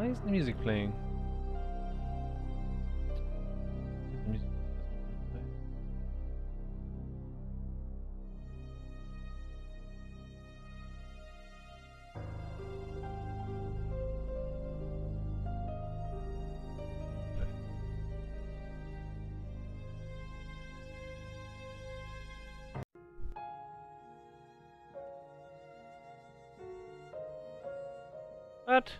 Why is the music playing? What?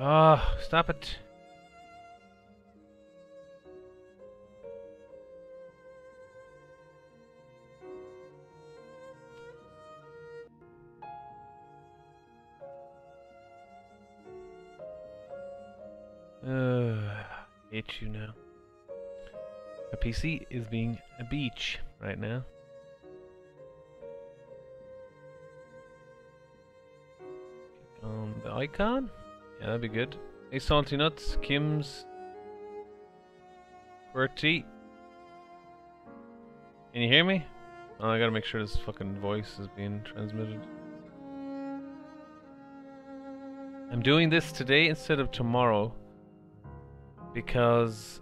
Ah, oh, stop it. Hate you now. A PC is being a beach right now. The icon? Yeah, that'd be good. Hey, Salty Nuts, Kim's, QWERTY. Can you hear me? Oh, I gotta make sure this fucking voice is being transmitted. I'm doing this today instead of tomorrow because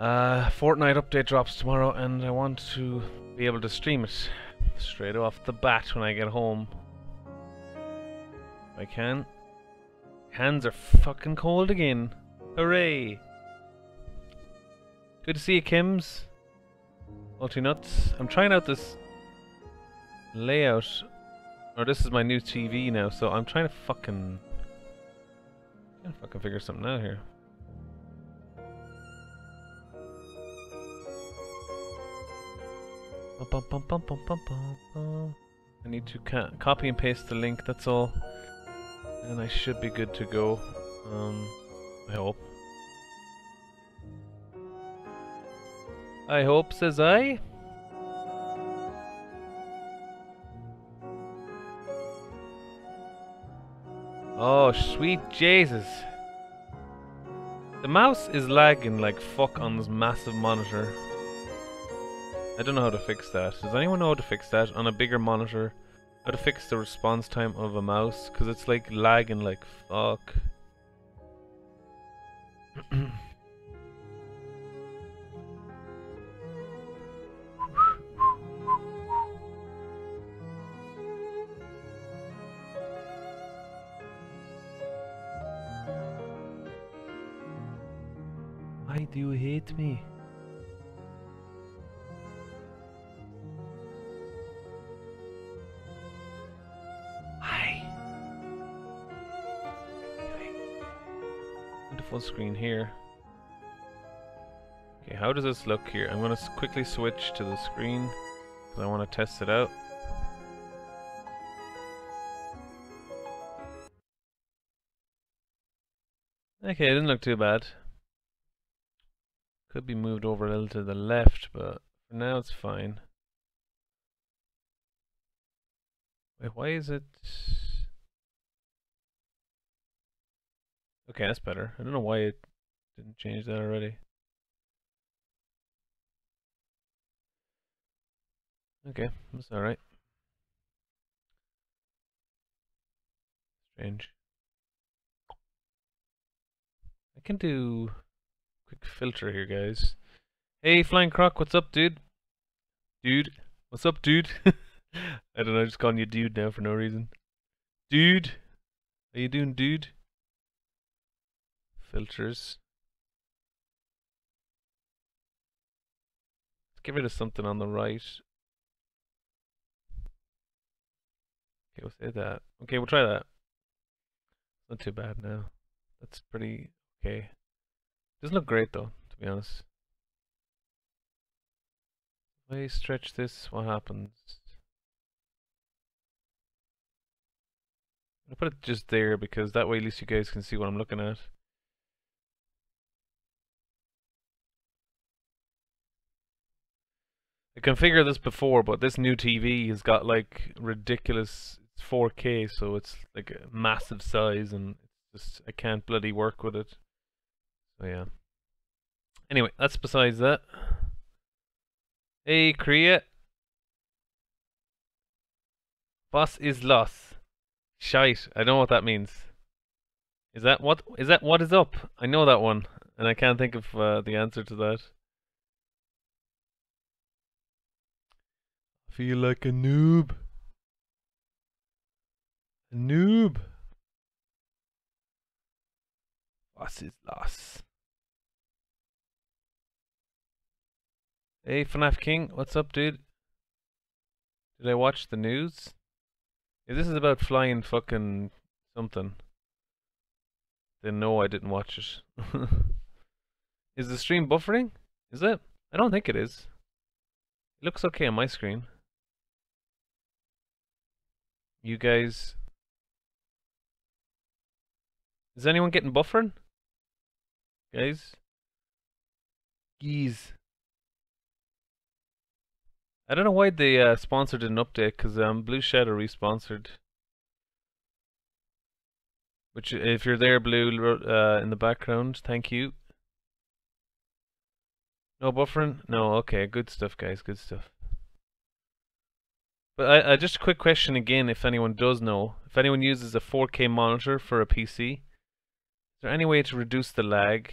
Fortnite update drops tomorrow and I want to be able to stream it straight off the bat when I get home. I can. Hands are fucking cold again. Hooray! Good to see you, Kims. Multi Nuts. I'm trying out this layout. Or this is my new TV now, so I'm trying to fucking figure something out here. I need to copy and paste the link. That's all. And I should be good to go, I hope. I hope, says I. Oh, sweet Jesus. The mouse is lagging like fuck on this massive monitor. I don't know how to fix that. Does anyone know how to fix that on a bigger monitor? How to fix the response time of a mouse, because it's like lagging like fuck. Why do you hate me? Full screen here. Okay, how does this look here? I'm gonna quickly switch to the screen because I want to test it out. Okay, it didn't look too bad. Could be moved over a little to the left, but for now it's fine. Wait, why is it? Okay, that's better. I don't know why it didn't change that already. Okay, that's alright. Strange. I can do a quick filter here, guys. Hey, Flying Croc, what's up, dude? Dude, what's up, dude? I don't know, I'm just calling you dude now for no reason. Dude, how you doing, dude? Filters. Let's get rid of something on the right. Okay, we'll say that. Okay, we'll try that. Not too bad now. That's pretty okay. Doesn't look great though, to be honest. If I stretch this, what happens? I'll put it just there because that way at least you guys can see what I'm looking at. I configured this before, but this new TV has got like ridiculous, it's 4K, so it's like a massive size and it's just, I can't bloody work with it. So yeah. Anyway, that's besides that. Hey, Kriya. Boss is lost. Shite. I know what that means. Is that what is up? I know that one, and I can't think of the answer to that. I feel like a noob. A noob. What is loss? Hey, FNAF King, what's up, dude? Did I watch the news? If this is about flying fucking something, then no, I didn't watch it. Is the stream buffering? Is it? I don't think it is. It looks okay on my screen. You guys... Is anyone getting buffering? Guys? Geez. I don't know why they sponsored an update, because BlueShadow responsored. Which, if you're there, Blue, in the background, thank you. No buffering? No, okay, good stuff, guys, good stuff. But just a quick question again, if anyone does know. If anyone uses a 4K monitor for a PC, is there any way to reduce the lag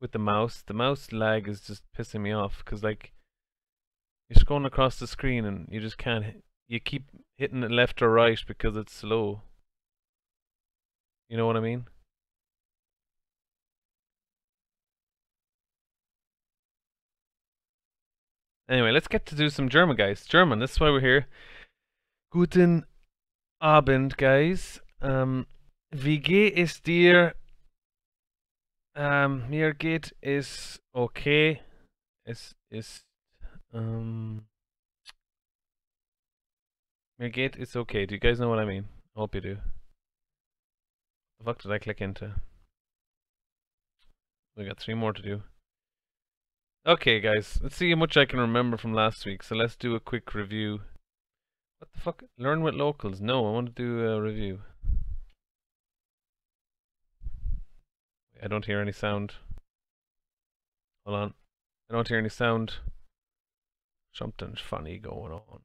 with the mouse? The mouse lag is just pissing me off, because, like, you're scrolling across the screen and you just can't, you keep hitting it left or right because it's slow. You know what I mean? Anyway, let's get to do some German, guys. German, that's why we're here. Guten Abend, guys. Wie geht es dir? Mir geht es okay. Es ist... Mir geht is okay. Do you guys know what I mean? I hope you do. The fuck did I click into? We got 3 more to do. Okay, guys, let's see how much I can remember from last week. So let's do a quick review. What the fuck? Learn with Locals? No, I want to do a review. I don't hear any sound. Hold on. I don't hear any sound. Something's funny going on.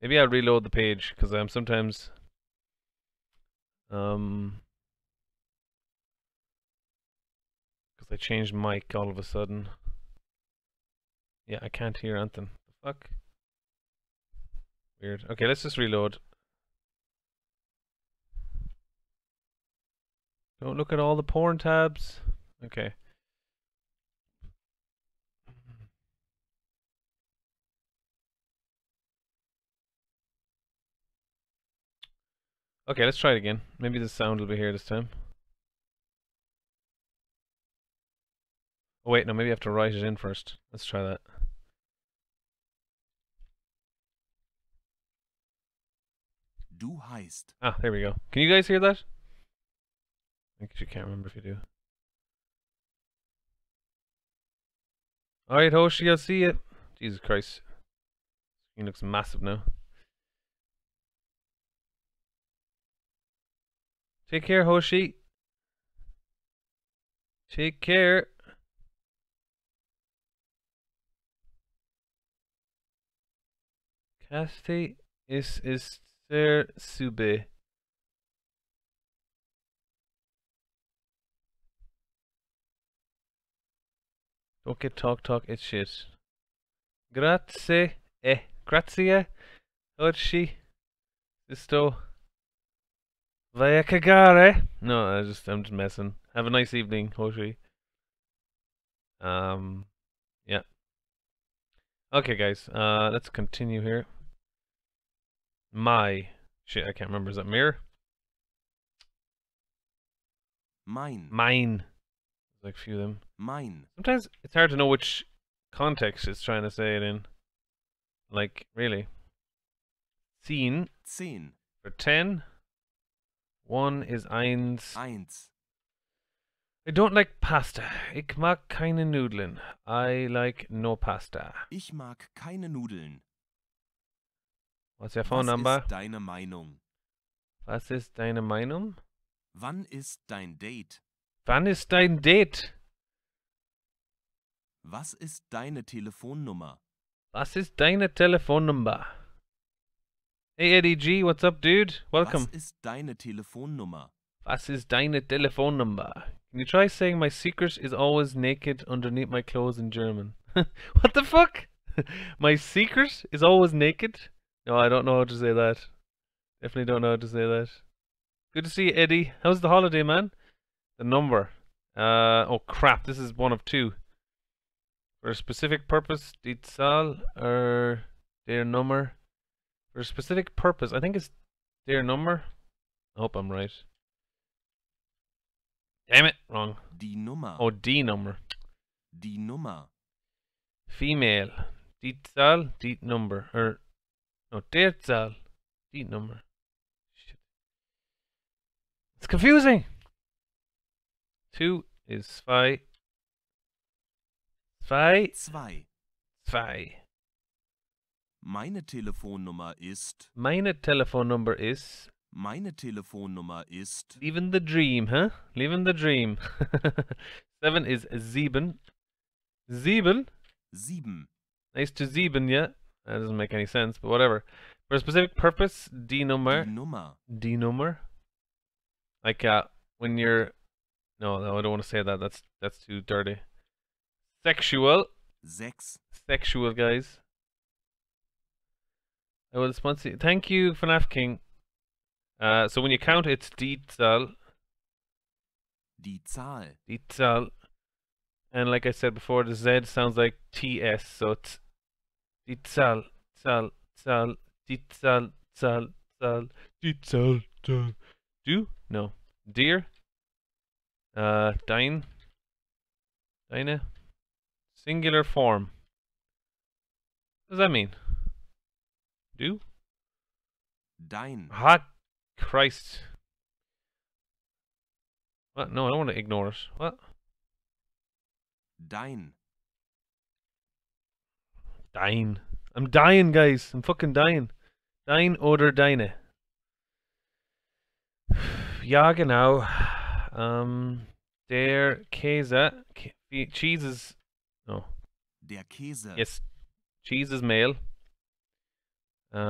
Maybe I'll reload the page, because I'm sometimes... because I changed mic all of a sudden. Yeah, I can't hear Anton. Fuck. Weird. Okay, let's just reload. Don't look at all the porn tabs. Okay. Okay, let's try it again. Maybe the sound will be here this time. Oh wait, no, maybe I have to write it in first. Let's try that. Du heißt. Ah, there we go. Can you guys hear that? I guess you can't remember if you do. Alright, Hoshi, I'll see you. Jesus Christ. He looks massive now. Take care, Hoshi. Take care. Kaste ist sehr sube. Don't get talk, it's shit. Grazie, grazie, Hoshi. Sisto. Vaya cagare. No, I'm just messing. Have a nice evening, Hoshi. Yeah. Okay, guys. Let's continue here. My shit. I can't remember. Is that mirror? Mine. Like a few of them. Mine. Sometimes it's hard to know which context it's trying to say it in. Like really. Zehn. For 10. 1 is eins. I don't like pasta. Ich mag keine Nudeln. I like no pasta. Ich mag keine Nudeln. What's your phone number? Was ist deine Meinung? Was ist deine Meinung? Wann ist dein Date? Wann ist dein Date? Was ist deine Telefonnummer? Was ist deine Telefonnummer? Hey Eddie G, what's up, dude? Welcome. Was ist deine Telefonnummer? Was ist deine Telefonnummer? Can you try saying my secret is always naked underneath my clothes in German? What the fuck? My secret is always naked? No, I don't know how to say that. Definitely don't know how to say that. Good to see you, Eddie. How's the holiday, man? The number. Oh crap, this is one of two. For a specific purpose, die Zahl, or their number. For a specific purpose, I think it's their number. I hope I'm right. Damn it, wrong. Die Nummer. Oh, D number. Die Nummer. Female. Die Zahl, die number. Or, no, der Zahl, die number. Shit. It's confusing! 2 is zwei. Zwei. Meine Telefonnummer ist. Meine Telefonnummer ist. Leaving the dream, huh? Leaving the dream. 7 is sieben. Sieben. Nice to sieben, yeah. That doesn't make any sense, but whatever. For a specific purpose, die Nummer. Die Nummer. Like when you're. No, I don't want to say that. That's too dirty. Sexual. Sexual, guys. I will sponsor you. Thank you, FNAF King. So when you count, it's die Zahl. Die Zahl. And like I said before, the Z sounds like TS, so it's die Zahl, Zahl, die Zahl, die Zahl, Zahl. Du? No. Dear. Deine. Singular form. What does that mean? Do? Dein. Hot Christ. What? No, I don't want to ignore it. What? Dein. I'm dying, guys. I'm fucking dying. Dein oder deine. Ja, genau. Der Käse. Cheese is... No. Der Käse. Yes. Cheese is male.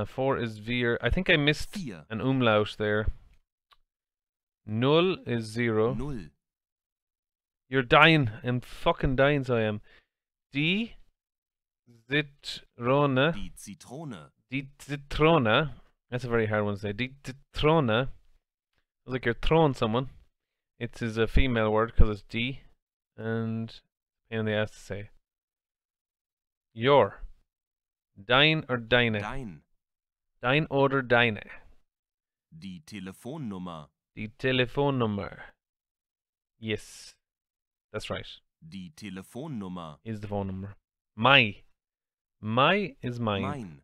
4 is wir. I think I missed vier. An umlaut there. Null is 0. Null. You're dying. I'm fucking dying, so I am. Die Zitrone. Die Zitrone. Die Zitrone. That's a very hard one to say. Die Zitrone. It's like you're throwing someone. It is a female word because it's D. And... in the ass to say. Your. Dein or deine. Dein oder deine. Die Telefonnummer. Yes. That's right. Die Telefonnummer. Is the phone number. My is mine. Mine.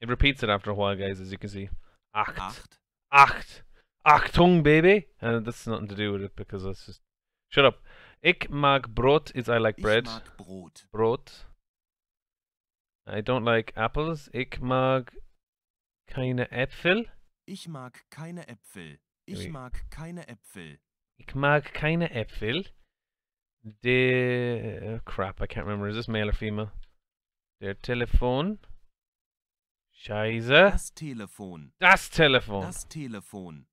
It repeats it after a while, guys, as you can see. Acht. Achtung, baby. And that's nothing to do with it because that's just... Shut up. Ich mag Brot is I like bread. Ich mag Brot. I don't like apples. Ich mag keine Äpfel. Ich mag keine Äpfel. Der... crap, I can't remember. Is this male or female? Der Telefon. Scheiße. Das Telefon. You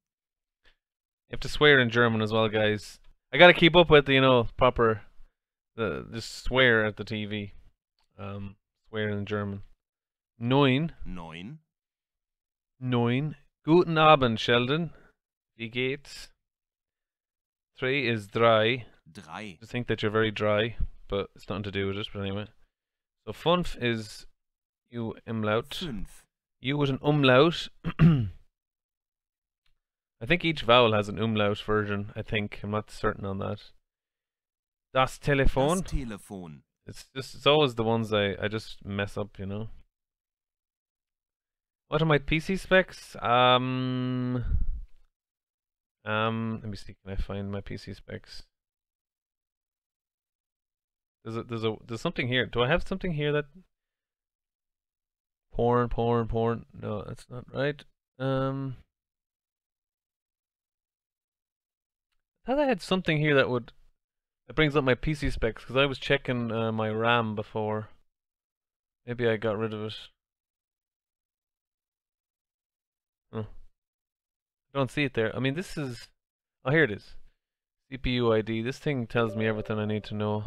have to swear in German as well, guys. I gotta keep up with the, you know, proper, just swear at the TV, swear in German. Neun. Guten Abend, Sheldon. Wie geht's? 3 is drei. I think that you're very dry, but it's nothing to do with it, but anyway. So fünf is you umlaut. You is an umlaut. I think each vowel has an umlaut version, I think. I'm not certain on that. Das Telefon. It's always the ones I just mess up, you know. What are my PC specs? Let me see, can I find my PC specs? There's something here. Do I have something here that... Porn. No, that's not right. I thought I had something here that brings up my PC specs, because I was checking my RAM before. Maybe I got rid of it. Oh. I don't see it there. I mean, this is... Oh, here it is. CPU ID. This thing tells me everything I need to know.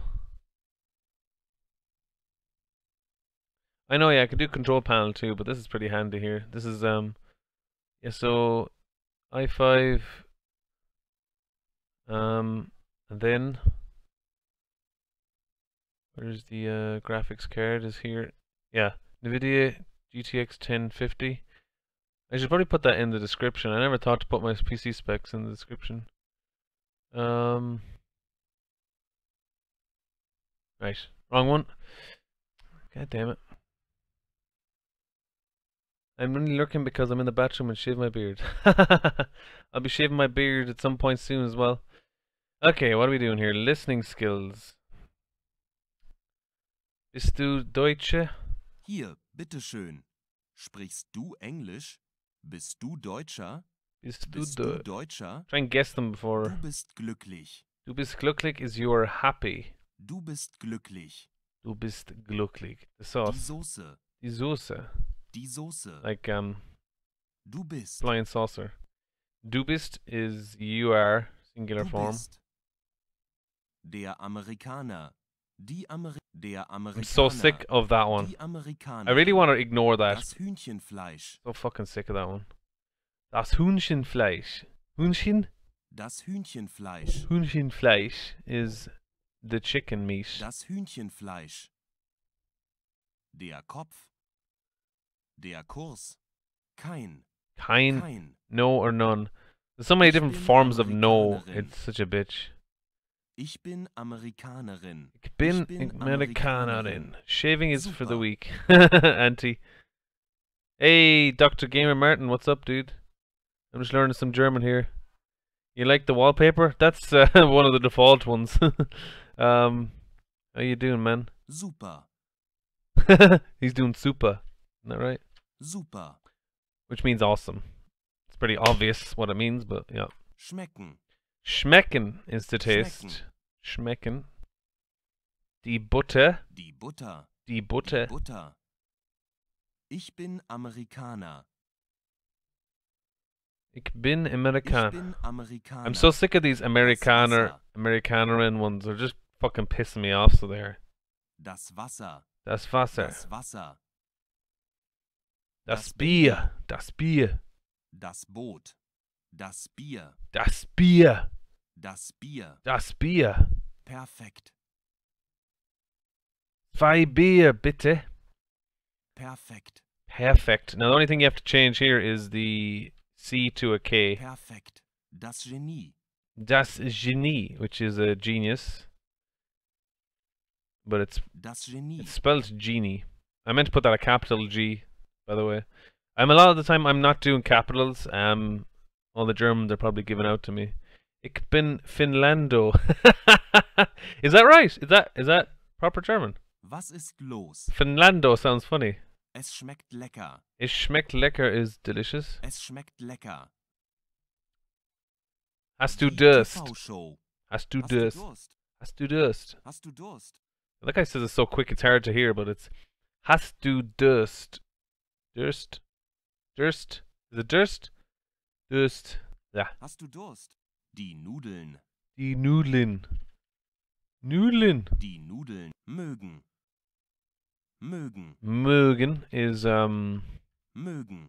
I know, yeah, I could do control panel too, but this is pretty handy here. This is, yeah, so i5, and then, where's the graphics card? Is here. Yeah, NVIDIA GTX 1050. I should probably put that in the description. I never thought to put my PC specs in the description. Right, wrong one. God damn it. I'm really lurking because I'm in the bathroom and shave my beard. I'll be shaving my beard at some point soon as well. Okay, what are we doing here? Listening skills. Bist du Deutsche? Hier, bitteschön. Sprichst du Englisch? Bist du Deutscher? Bist du Deutscher? Try and guess them before. Du bist glücklich. Du bist glücklich is you are happy. Du bist glücklich. Du bist glücklich. The sauce. Die Soße. Die Soße. Die Soße. Like, du bist. Flying saucer. Du bist is you are, singular du form. Bist. Der Amerikaner. Die der Amerikaner. I'm so sick of that one. I really want to ignore that. Das Hühnchenfleisch. So fucking sick of that one. Das Hühnchenfleisch. Hühnchen? Das Hühnchenfleisch. Hühnchenfleisch is the chicken meat. Das Hühnchenfleisch. Der Kopf. Der Kurs. Kein. Kein. Kein. No or none. There's so many different forms of no. It's such a bitch. Ich bin Amerikanerin. Ich bin Amerikanerin. Shaving is super. For the week. Auntie. Hey, Dr. Gamer Martin, what's up, dude? I'm just learning some German here. You like the wallpaper? That's one of the default ones. How you doing, man? Super. He's doing super. Isn't that right? Super. Which means awesome. It's pretty obvious what it means, but yeah. Schmecken. Schmecken is to taste. Schmecken. Die Butter. Die Butter. Die Butter. Die Butter. Ich bin Amerikaner. Ich bin Amerikaner. Ich bin Amerikaner. I'm so sick of these Amerikanerin ones. They're just fucking pissing me off, so there. Das Wasser. Das Wasser. Das Wasser. Das Bier. Das Bier. Das Boot. Das Bier. Das Bier. Das Bier. Das Bier. Perfekt. Zwei Bier, bitte. Perfekt. Perfekt. Now the only thing you have to change here is the C to a K. Perfekt. Das Genie. Das Genie, which is a genius. But it's spelled genie. I meant to put that a capital G. By the way, a lot of the time I'm not doing capitals. All the German they're probably giving out to me. Ich bin Finlando. Is that right? Is that proper German? Was ist los? Finlando sounds funny. Es schmeckt lecker. Es schmeckt lecker is delicious. Es schmeckt lecker. Hast du Durst? Hast du Durst? Hast du Durst? Hast du Durst? That guy says it so quick it's hard to hear, but it's Hast du Durst? Durst. Durst. Is it Durst? Durst. Yeah. Hast du Durst? Die Nudeln. Die Nudeln. Nudeln. Die Nudeln. Mögen. Mögen. Mögen is, Mögen.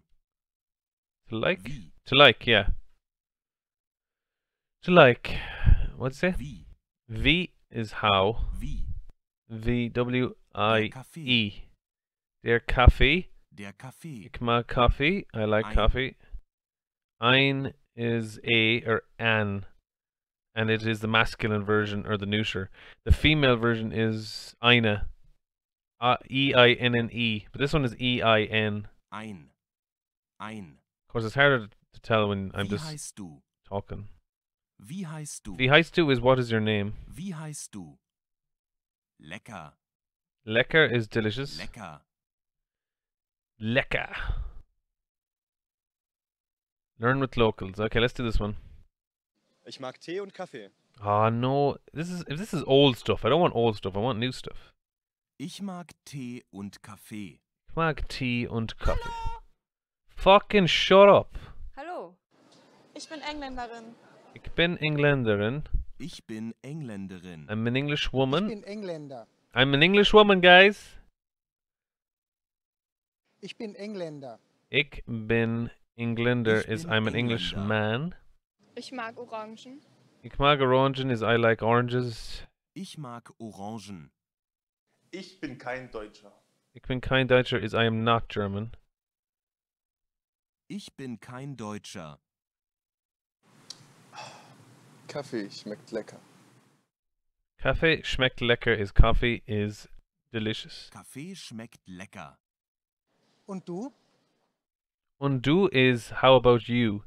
To like? Wie. To like, yeah. To like. What's it? Wie. Wie is how. Wie. V-W-I-E. Der Kaffee. Der Kaffee. Ich mag Kaffee. I like ein. Coffee. Ein is a or an, and it is the masculine version or the neuter. The female version is eine, E-I-N-N-E, but this one is E-I-N. Ein. Ein. Of course, it's harder to tell when I'm just talking. Wie heißt du? Wie heißt du is what is your name. Wie heißt du? Lecker. Lecker is delicious. Lecker. Lecker. Learn with locals. Okay, let's do this one. Ich mag Tee und Kaffee. Ah, oh, no. This is old stuff. I don't want old stuff. I want new stuff. Ich mag Tee und Kaffee. Ich mag Tee und Kaffee. Hello. Fucking shut up. Hallo. Ich bin Engländerin. Ich bin Engländerin. Ich bin Engländerin. I'm an English woman. Ich bin Engländer. I'm an English woman, guys. Ich bin Engländer. Ich bin Engländer is I'm an English man. Ich mag Orangen. Ich mag Orangen is I like oranges. Ich mag Orangen. Ich bin kein Deutscher. Ich bin kein Deutscher is I am not German. Ich bin kein Deutscher. Kaffee schmeckt lecker. Kaffee schmeckt lecker is coffee is delicious. Kaffee schmeckt lecker. Und du? Und du is how about you?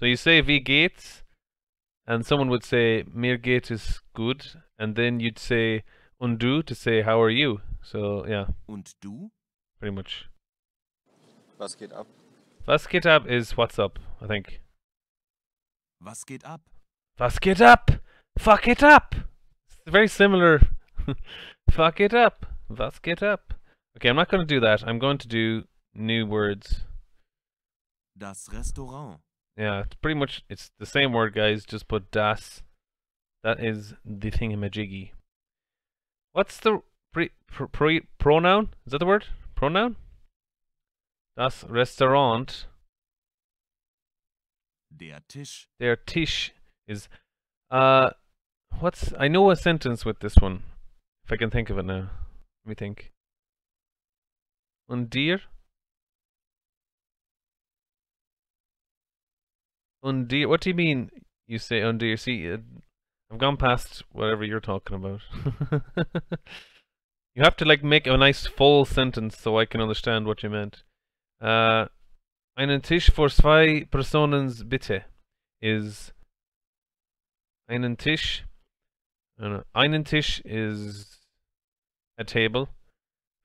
So you say wie geht's, and someone would say mir geht is good, and then you'd say und du to say how are you. So yeah. Und du? Pretty much. Was geht ab? Was geht ab is what's up, I think. Was geht ab? Was geht ab? Fuck it up. It's very similar. Fuck it up. Was geht ab? Okay, I'm not going to do that. I'm going to do new words. Das Restaurant. Yeah, it's pretty much it's the same word, guys. Just put das. That is the thingamajiggy. What's the pronoun? Is that the word? Pronoun? Das Restaurant. Der Tisch. Der Tisch is what's I know a sentence with this one. If I can think of it now. Let me think. Und dir? Und dir? What do you mean you say und dir? See, I've gone past whatever you're talking about. You have to like make a nice full sentence so I can understand what you meant. Einen Tisch für zwei Personen bitte is einen Tisch. Einen Tisch is a table.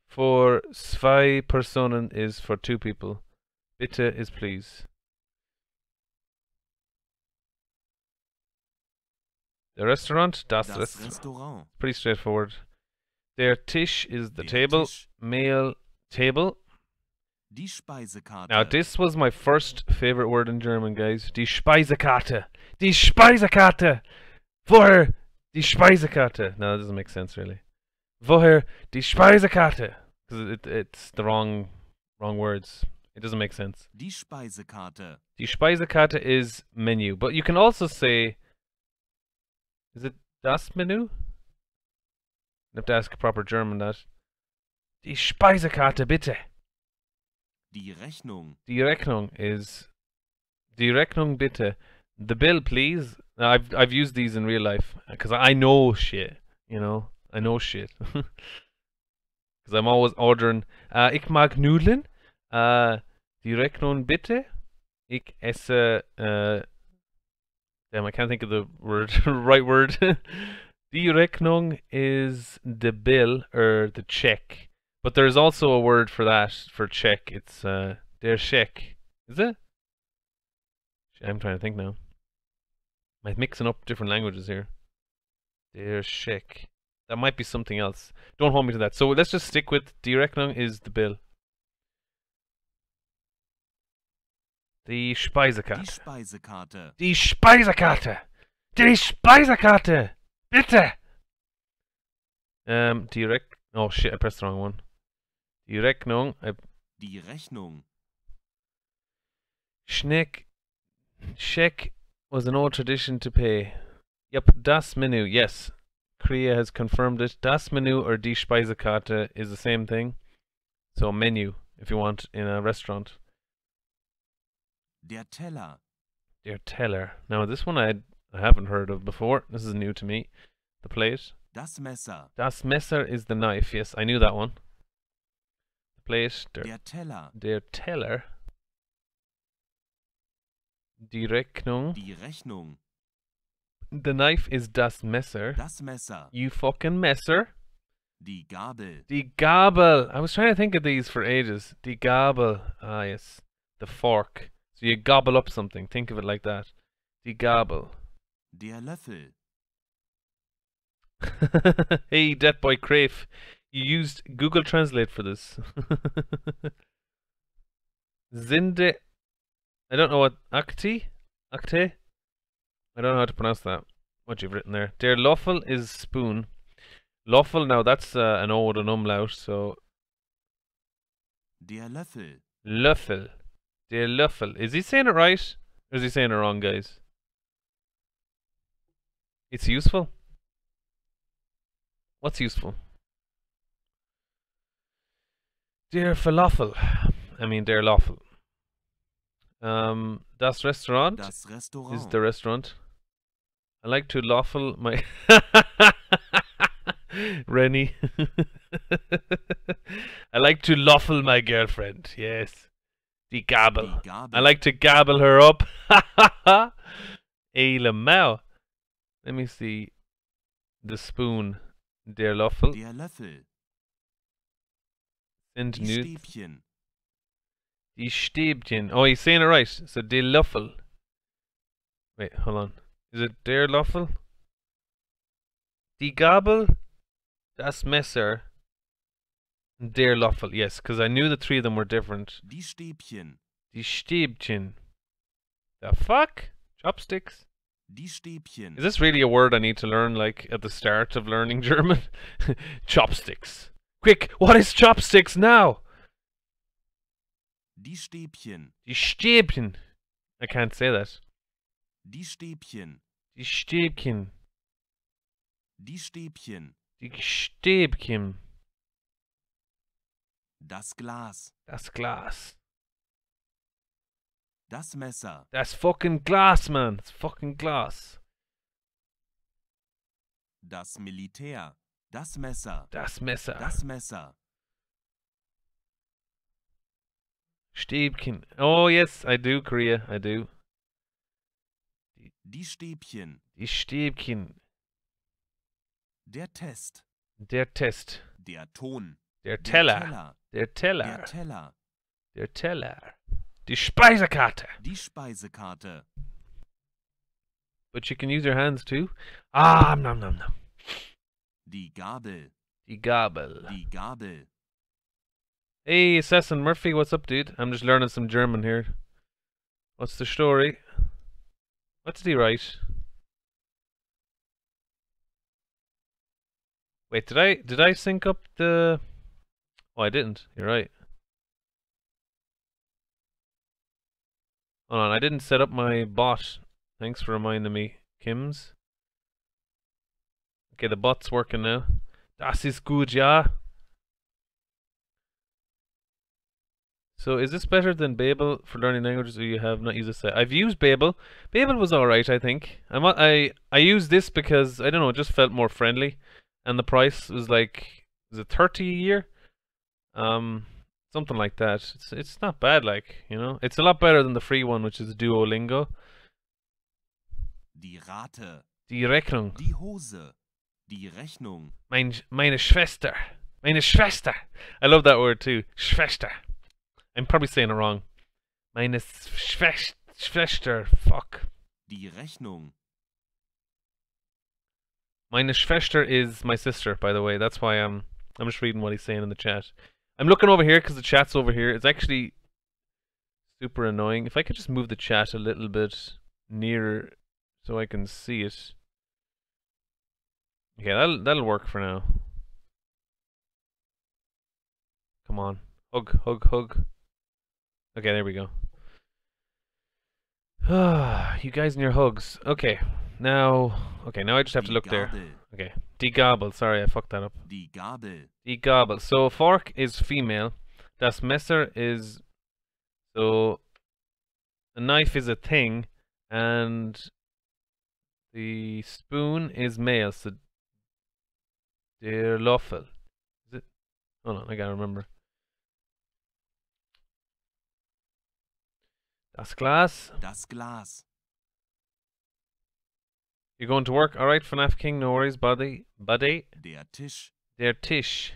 For zwei Personen is for two people. Bitte is please. The restaurant, das Restaurant. Pretty straightforward. Der Tisch is the table. Tisch. Male table. Die Speisekarte. Now this was my first favorite word in German, guys. Die Speisekarte. Die Speisekarte. Woher die Speisekarte? No, that doesn't make sense really. Woher die Speisekarte? Because it's the wrong words. It doesn't make sense. Die Speisekarte. Die Speisekarte is menu, but you can also say, is it das Menü? You have to ask proper German that. Die Speisekarte bitte. Die Rechnung. Die Rechnung is die Rechnung bitte. The bill please. Now, I've used these in real life because I know shit, you know. I know shit. Because I'm always ordering. Ich mag Nudeln. Die Rechnung bitte. Ich esse. Damn, I can't think of the word. Right word. Die Rechnung is the bill or the check. But there's also a word for that, for check. It's der Scheck. Is it? I'm trying to think now. I'm mixing up different languages here. Der Scheck. That might be something else. Don't hold me to that. So let's just stick with die Rechnung is the bill. Die Speisekarte. Die Speisekarte. Die Speisekarte. Die Speisekarte. Bitte. Direkt. Oh shit! I pressed the wrong one. Die Rechnung. Die Rechnung. Schneck. Scheck was an old tradition to pay. Yep. Das Menü. Yes. Korea has confirmed it. Das Menü or die Speisekarte is the same thing. So menu, if you want, in a restaurant. Der Teller. Der Teller. Now this one I haven't heard of before. This is new to me. The plate. Das Messer. Das Messer is the knife. Yes, I knew that one. The plate. Der Teller. Der Teller. Die Rechnung. Die Rechnung. The knife is das Messer. Das Messer. You fucking Messer. Die Gabel. Die Gabel. I was trying to think of these for ages. Die Gabel. Ah, yes. The fork. So you gobble up something. Think of it like that. Die Gabel. Der Löffel. Hey, that boy Crave. You used Google Translate for this. Zinde... I don't know what... Akti? Akte? I don't know how to pronounce that. What you've written there. Der Löffel is spoon. Löffel, now that's an O with an umlaut, so... Der Löffel. Löffel. Der Löffel. Is he saying it right? Or is he saying it wrong, guys? It's useful. What's useful? Der Falafel. I mean, der Löffel. Das Restaurant. Das Restaurant is the restaurant. I like to Löffel my... Rennie. I like to Löffel my girlfriend. Yes. Die Gabel. Die Gabel. I like to gabble her up. Eile Mau. Let me see. The spoon. Der Löffel. Der Löffel. And die nudes. Stäbchen. Die Stäbchen. Oh, he's saying it right. So, der Löffel. Wait, hold on. Is it der Löffel? Die Gabel. Das Messer. Der Löffel. Yes, because I knew the three of them were different. Die Stäbchen. Die Stäbchen. The fuck? Chopsticks? Die Stäbchen. Is this really a word I need to learn, like, at the start of learning German? Chopsticks. Quick, what is chopsticks now? Die Stäbchen. Die Stäbchen. I can't say that. Die Stäbchen. Die Stäbchen. Die Stäbchen. Die Stäbchen. Das Glas. Das Glas. Das Messer. Das fucking Glas, man. Das fucking Glas. Das Militär. Das Messer. Das Messer. Das Messer. Stäbchen. Oh yes, I do, Korea. I do. Die Stäbchen. Die Stäbchen. Der Test. Der Test. Der Ton. Der Teller. Der Teller. Der Teller. Der Teller. Die Speisekarte. Die Speisekarte. But you can use your hands too. Ah, nom nom nom. Die Gabel. Die Gabel. Die Gabel. Hey, Assassin Murphy, what's up, dude? I'm just learning some German here. What's the story? What did he write? Wait, did I sync up the... Oh, I didn't. You're right. Hold on, I didn't set up my bot. Thanks for reminding me, Kims. Okay, the bot's working now. Das ist gut, ja. So, is this better than Babel for learning languages, or you have not used this? I've used Babel. Babel was alright, I think. I used this because, I don't know, it just felt more friendly. And the price was like, is it 30 a year? Something like that. It's not bad, like, you know. It's a lot better than the free one, which is Duolingo. Die Rate. Die Rechnung. Die Hose. Die Rechnung. Meine Schwester. Meine Schwester. I love that word too. Schwester. I'm probably saying it wrong. Meine Schwester. Fuck. Die Rechnung. Meine Schwester is my sister, by the way. That's why I'm just reading what he's saying in the chat. I'm looking over here because the chat's over here. It's actually super annoying. If I could just move the chat a little bit nearer so I can see it. Okay, that'll work for now. Come on. Hug, hug, hug. Okay, there we go. You guys and your hugs. Okay, now I just have to look there. Okay. Die Gabel. Sorry, I fucked that up. Die Gabel. Die Gabel. So, fork is female. Das Messer is... So, a knife is a thing. And the spoon is male. So... Der Löffel. Is it? Hold on, I gotta remember. Das Glas. Das Glas. You're going to work, alright, FNAF King, no worries, buddy. Der Tisch. Der Tisch.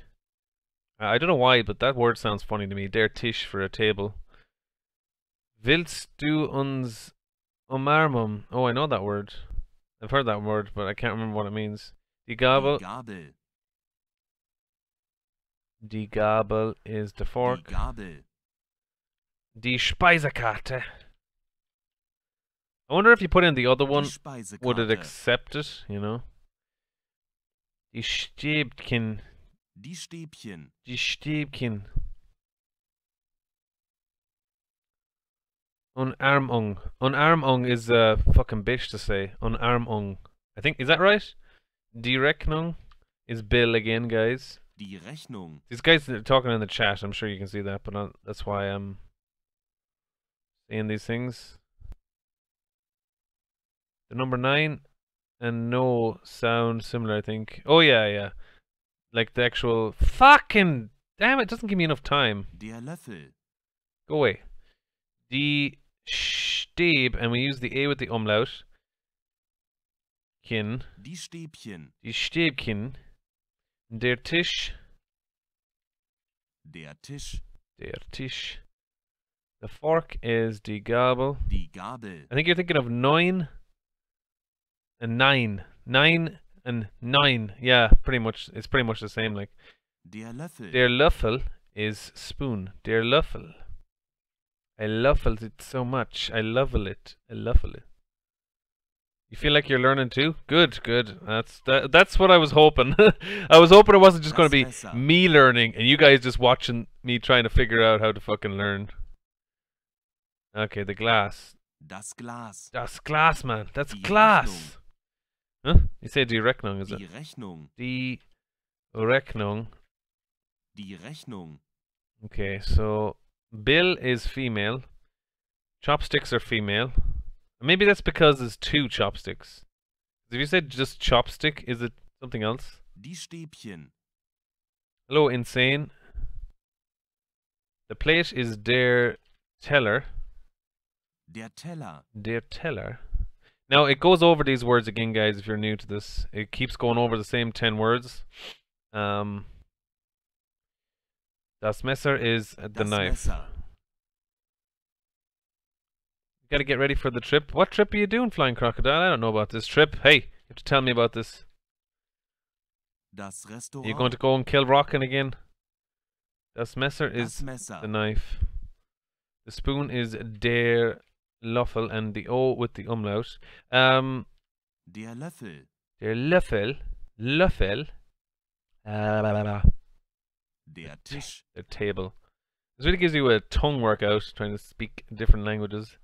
I don't know why, but that word sounds funny to me. Der Tisch for a table. Willst du uns umarmen? Oh, I know that word. I've heard that word, but I can't remember what it means. Die Gabel. Die Gabel. Die Gabel is the fork. Die Gabel. Die Speisekarte. I wonder if you put in the other one, would it accept it, you know? Die Stäbchen. Die Stäbchen. Die Stäbchen. Unarmung. Unarmung is a fucking bitch to say. Unarmung. I think, is that right? Die Rechnung is Bill again, guys. Die Rechnung. These guys are talking in the chat, I'm sure you can see that, but not, that's why I'm saying these things. The number 9 and no sound similar, I think. Oh, yeah, yeah. Like the actual fucking... Damn, it doesn't give me enough time. Der Löffel. Go away. Die Stäb, and we use the A with the umlaut. Kin. Die Stäbchen. Die Stäbchen. Der Tisch. Der Tisch. Der Tisch. The fork is die Gabel. Die Gabel. I think you're thinking of 9. And 9. 9 and 9. Yeah, pretty much. It's pretty much the same. Like, der Löffel. Der Löffel is spoon. Der Löffel. I love it so much. I love it. I love it. You feel like you're learning too? Good, good. That's what I was hoping. I was hoping it wasn't just going to be me learning and you guys just watching me trying to figure out how to fucking learn. Okay, the glass. Das Glas. Das Glas, man. That's glass. Huh? You say die Rechnung, is it? Die Rechnung. Die Rechnung. Die Rechnung. Okay, so Bill is female. Chopsticks are female. Maybe that's because there's 2 chopsticks. If you said just chopstick, is it something else? Die Stäbchen. Hello, insane. The plate is der Teller. Der Teller. Der Teller. Now, it goes over these words again, guys, if you're new to this. It keeps going over the same 10 words. Das Messer is the das knife. Messer. You gotta get ready for the trip. What trip are you doing, Flying Crocodile? I don't know about this trip. Hey, you have to tell me about this. Das Restaurant. Are you going to go and kill Rockin' again? Das Messer is das Messer. The knife. The spoon is der Löffel and the O with the umlaut. Der Löffel. Der Löffel. Löffel. Blah, blah, blah. The Tisch. The table. This really gives you a tongue workout, trying to speak different languages.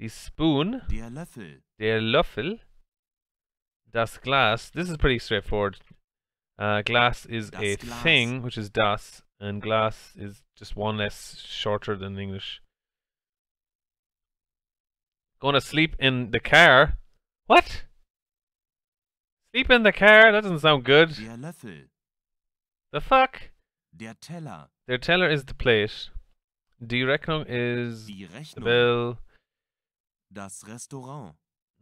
The spoon. Der Löffel. Der Löffel. Das Glas. This is pretty straightforward. Glass is das a Glas. Thing, which is das, and glass is just one less shorter than English. Gonna sleep in the car. What? Sleep in the car? That doesn't sound good. Der Löffel. The fuck? Der Teller. Der Teller is the plate. Die Rechnung is Die Rechnung. The bill. Das Restaurant.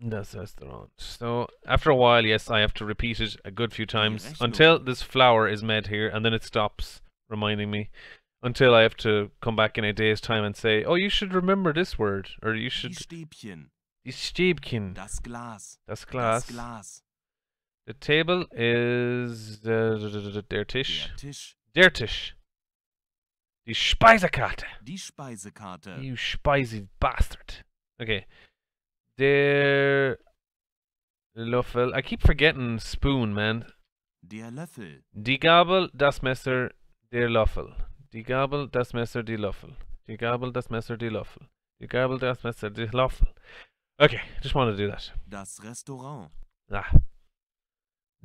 Das Restaurant. So, after a while, yes, I have to repeat it a good few times until this flower is made here, and then it stops reminding me until I have to come back in a day's time and say, oh, you should remember this word, or you should... Die Stäbchen. Die Stäbchen. Das Glas. Das Glas. Das Glas. The table is der Tisch. Der Tisch. Der Tisch. Die Speisekarte. Die Speisekarte. You spicy bastard. Okay. Der Löffel. I keep forgetting spoon, man. Der Löffel. Die Gabel, das Messer, der Löffel. Die Gabel, das Messer, die Löffel. Die Gabel, das Messer, die Löffel. Die Gabel, das Messer, die Löffel. Okay, just wanted to do that. Das Restaurant. Ah.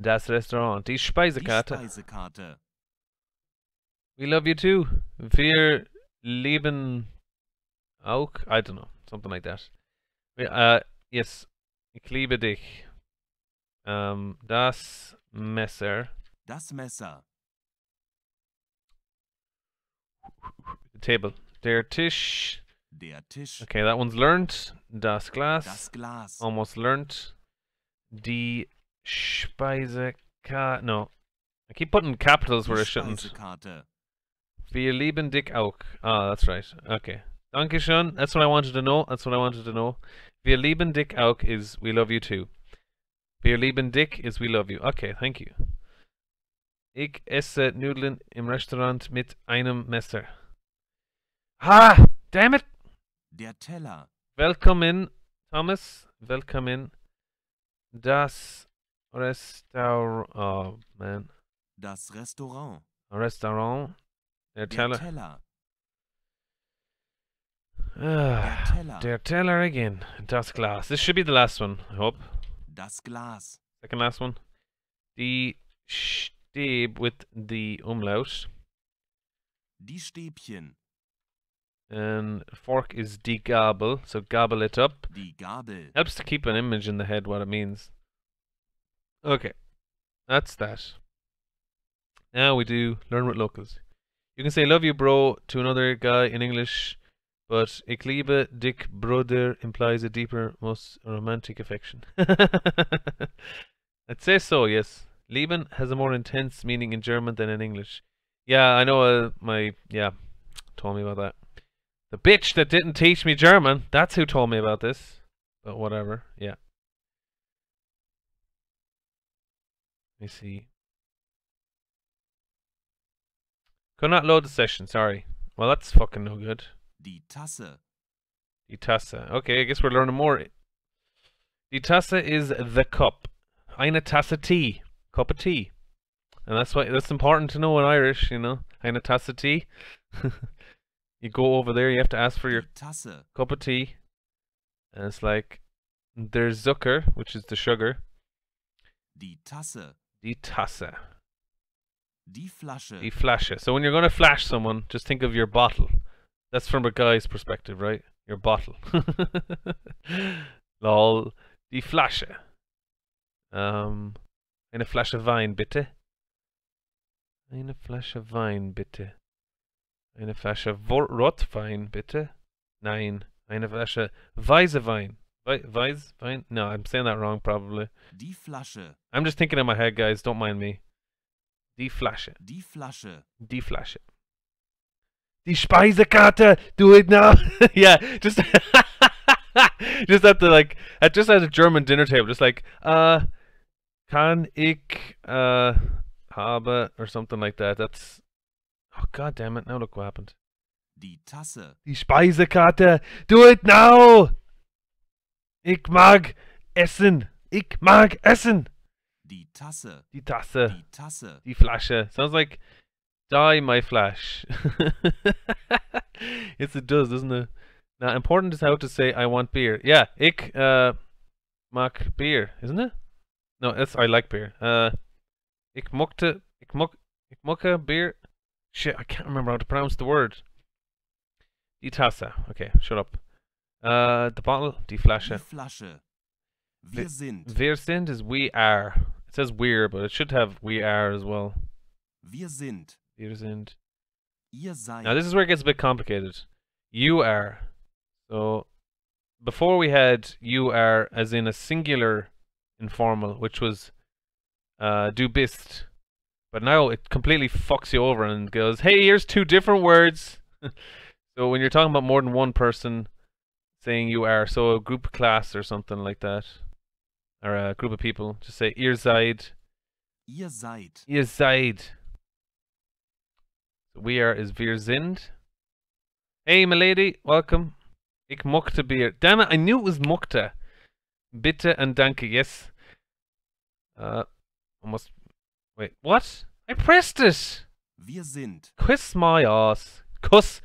Das Restaurant. Die Speisekarte. Die Speisekarte. We love you too. Wir lieben auch. I don't know. Something like that. Yes. Ich liebe dich. Das Messer. Das Messer. The table. Der Tisch. Der Tisch. Okay, that one's learned. Das Glas. Das Glas. Almost learned. Die Speisekarte. No. I keep putting capitals where I shouldn't. Wir lieben dich auch. Ah, that's right. Okay. Danke schön. That's what I wanted to know. That's what I wanted to know. Wir lieben dich auch is we love you too. Wir lieben dich is we love you. Okay, thank you. Ich esse Nudeln im Restaurant mit einem Messer. Ha! Damn it! Der Teller. Welcome in, Thomas. Welcome in. Das Restaurant. Oh, man. Das Restaurant. Restaurant. Der Teller. Der Teller. Der Teller. Der Teller again. Das Glas. This should be the last one, I hope. Das Glas. Second last one. Die Stäb with the umlaut. Die Stäbchen. And fork is die Gabel, so gobble it up. Die Gabel. Helps to keep an image in the head what it means. Okay, that's that. Now we do Learn with Locals. You can say love you bro to another guy in English, but ich liebe dich Bruder implies a deeper, most romantic affection. I'd say so, yes. Lieben has a more intense meaning in German than in English. Yeah, I know told me about that. The bitch that didn't teach me German, that's who told me about this. But whatever, yeah. Let me see. Could not load the session, sorry. Well, that's fucking no good. Die Tasse. Die Tasse. Okay, I guess we're learning more. Die Tasse is the cup. Eine Tasse Tea. Cup of tea. And that's why that's important to know in Irish, you know. Eine Tasse Tea. You go over there, you have to ask for your Tasse. Cup of tea. And it's like, there's Zucker, which is the sugar. Die Tasse. Die Tasse. Die Flasche. Die Flasche. So when you're going to flash someone, just think of your bottle. That's from a guy's perspective, right? Your bottle. Lol. Die Flasche. Eine Flasche Wein, bitte. Eine Flasche Wein, bitte. Eine Flasche Rotwein, bitte. Nein. Eine Flasche Weißwein. Weißwein? No, I'm saying that wrong, probably. Die Flasche. I'm just thinking in my head, guys. Don't mind me. Die Flasche. Die Flasche. Die Flasche. Die Speisekarte. Do it now. Yeah, just... just at the, like... Just at a German dinner table. Just like, Kann ich, habe... Or something like that. That's... Oh, god damn it, now look what happened. Die Tasse. Die Speisekarte. Do it now! Ich mag essen. Ich mag essen. Die Tasse. Die Tasse. Die Tasse. Die Flasche. Sounds like, die my flash. Yes, it does, doesn't it? Now, important is how to say I want beer. Yeah, ich, mag beer, isn't it? No, that's I like beer. Ich mochte beer. Shit, I can't remember how to pronounce the word. Die Tasse. Okay, shut up. The bottle. Die Flasche. Die Flasche. Wir sind. Wir sind is we are. It says we're, but it should have we are as well. Wir sind. Wir sind. Ihr seid. Now this is where it gets a bit complicated. You are. So, before we had you are as in a singular informal, which was du bist. But now it completely fucks you over and goes, hey, here's two different words. So when you're talking about more than one person saying you are, so a group class or something like that, or a group of people, just say, ihr seid. Ihr seid. Ihr seid. We are is wir sind. Hey, milady, welcome. Ich mochte Bier. Damn it, I knew it was mochte. Bitte and danke, yes. Almost... Wait, what? I pressed it! Wir sind. Kiss my ass. Kuss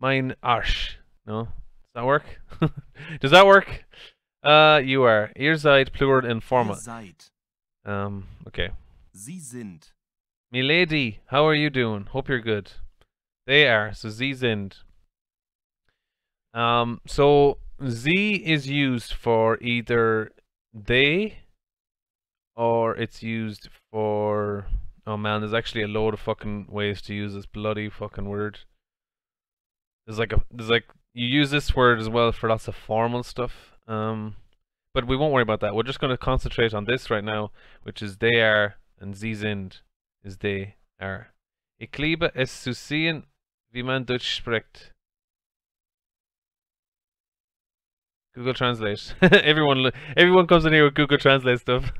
mein Arsch. No? Does that work? Does that work? You are. Ihr seid, plural, informal. Ihr seid. Okay. Sie sind. Milady, how are you doing? Hope you're good. They are, so sie sind. So, sie is used for either they... Or it's used for... Oh man, there's actually a load of fucking ways to use this bloody fucking word. There's like you use this word as well for lots of formal stuff. But we won't worry about that. We're just going to concentrate on this right now, which is they are, and sie sind is they are. Ich liebe es zu sehen, wie man Deutsch spricht. Google Translate. everyone comes in here with Google Translate stuff.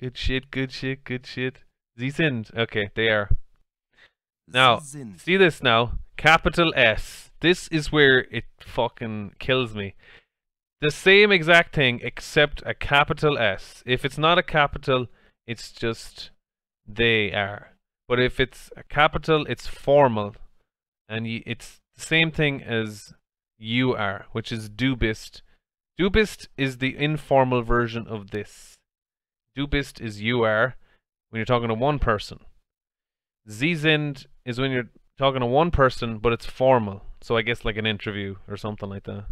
Good shit, good shit, good shit. Sie sind. Okay, they are. Now, see this now, capital S. This is where it fucking kills me. The same exact thing except a capital S. If it's not a capital, it's just they are. But if it's a capital, it's formal. And it's the same thing as you are, which is dubist. Dubist is the informal version of this. Dubist is you are when you're talking to one person. Zizind is when you're talking to one person, but it's formal. So I guess like an interview or something like that.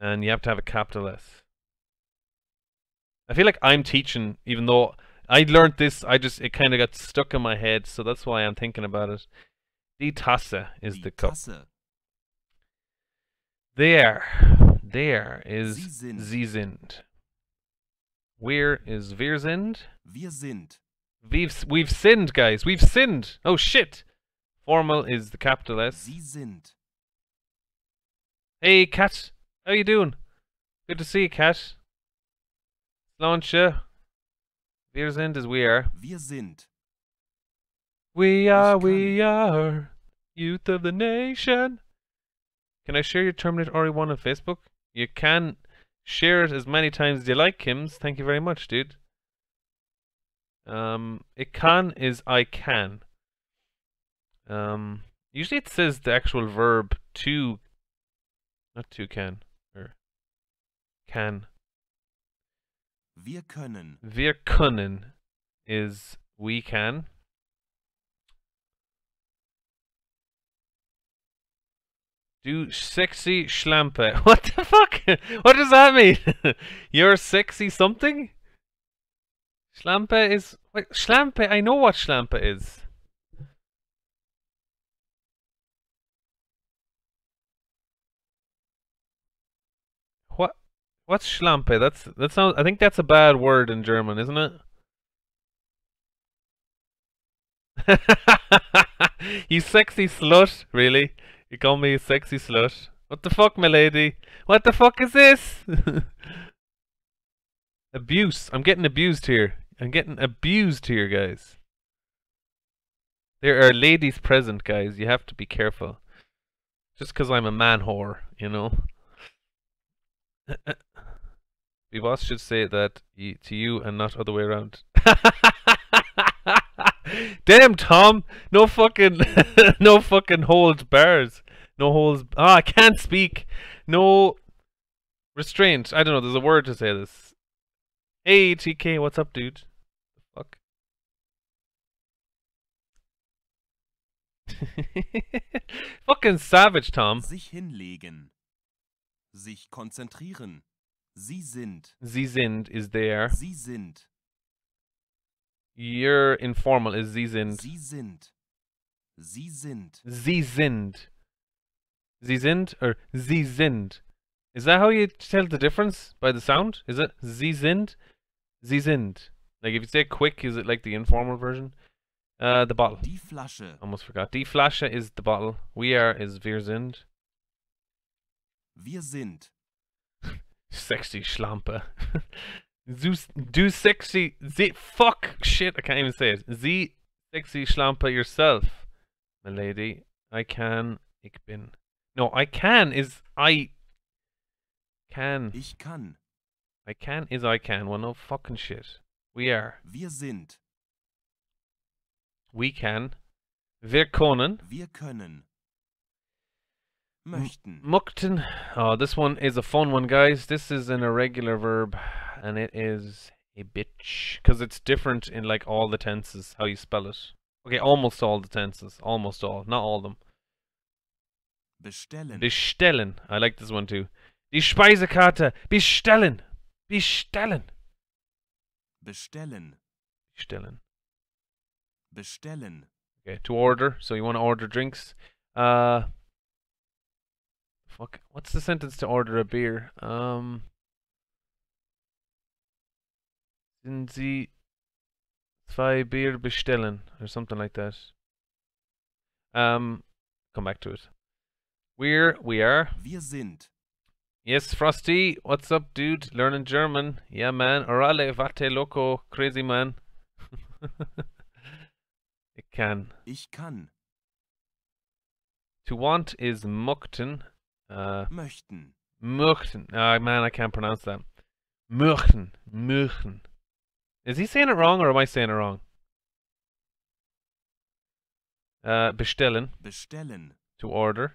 And you have to have a capital S. I feel like I'm teaching, even though I learned this, it kind of got stuck in my head, so that's why I'm thinking about it. Die Tasse is the cup. There is Sie sind. Where is wir sind? Wir sind. We've sinned, guys. We've sinned. Oh shit. Formal is the capital S. Sie sind. Hey Kat, how you doing? Good to see you, Kat. Sláinte. Wir sind is we are. Wir sind. We are. Youth of the nation. Can I share your Terminator RE1 on Facebook? You can share it as many times as you like, Kims. Thank you very much, dude. It can is I can. Usually it says the actual verb to, not to can, or can. Wir können. Wir können is we can. Do sexy schlampe. What the fuck? What does that mean? You're sexy something? Schlampe is... Wait, schlampe, I know what schlampe is. What? What's schlampe? That sounds... I think that's a bad word in German, isn't it? You sexy slut, really? You call me a sexy slut. What the fuck, my lady? What the fuck is this? Abuse. I'm getting abused here. I'm getting abused here, guys. There are ladies present, guys. You have to be careful. Just because I'm a man whore, you know. The boss should say that to you and not other way around. Damn, Tom. No fucking no fucking holds bars. No holds. Ah, I can't speak. No restraint. I don't know, there's a word to say this. Hey TK, what's up, dude? Fuck. Fucking savage, Tom. Sich hinlegen. Sich konzentrieren. Sie sind. Sie sind is there. Sie sind. Your informal is Sie sind. Sie sind. Sie sind. Sie sind. Sie sind or Sie sind. Is that how you tell the difference by the sound? Is it Sie sind? Sie sind. Like if you say quick, is it like the informal version? The bottle. Die Flasche. Almost forgot. Die Flasche is the bottle. We are is wir sind. Wir sind. Sexy Schlampe. Do sexy Z fuck shit, I can't even say it. Z sexy schlampe yourself, my lady. I can ich bin. No, I can is I can. Ich kann. I can is I can. Well, no fucking shit. We are. Wir sind. We can. Wir können. Wir können. Möchten. Möchten. Oh, this one is a fun one, guys. This is an irregular verb. And it is a bitch. Because it's different in like all the tenses, how you spell it. Okay, almost all the tenses. Almost all. Not all of them. Bestellen. Bestellen. I like this one too. Die Speisekarte. Bestellen. Bestellen. Bestellen. Bestellen. Bestellen. Okay, to order. So you want to order drinks. Fuck. What's the sentence to order a beer? Didn't Sie zwei Bier bestellen or something like that. Come back to it. We are. Wir sind. Yes, Frosty, what's up, dude? Learning German. Yeah, man. Orale, warte, loco, crazy man. Ich can. Ich kann. To want is möchten. Möchten. Möchten. Oh man, I can't pronounce that. Möchten. Möchten. Is he saying it wrong or am I saying it wrong? Bestellen. Bestellen. To order.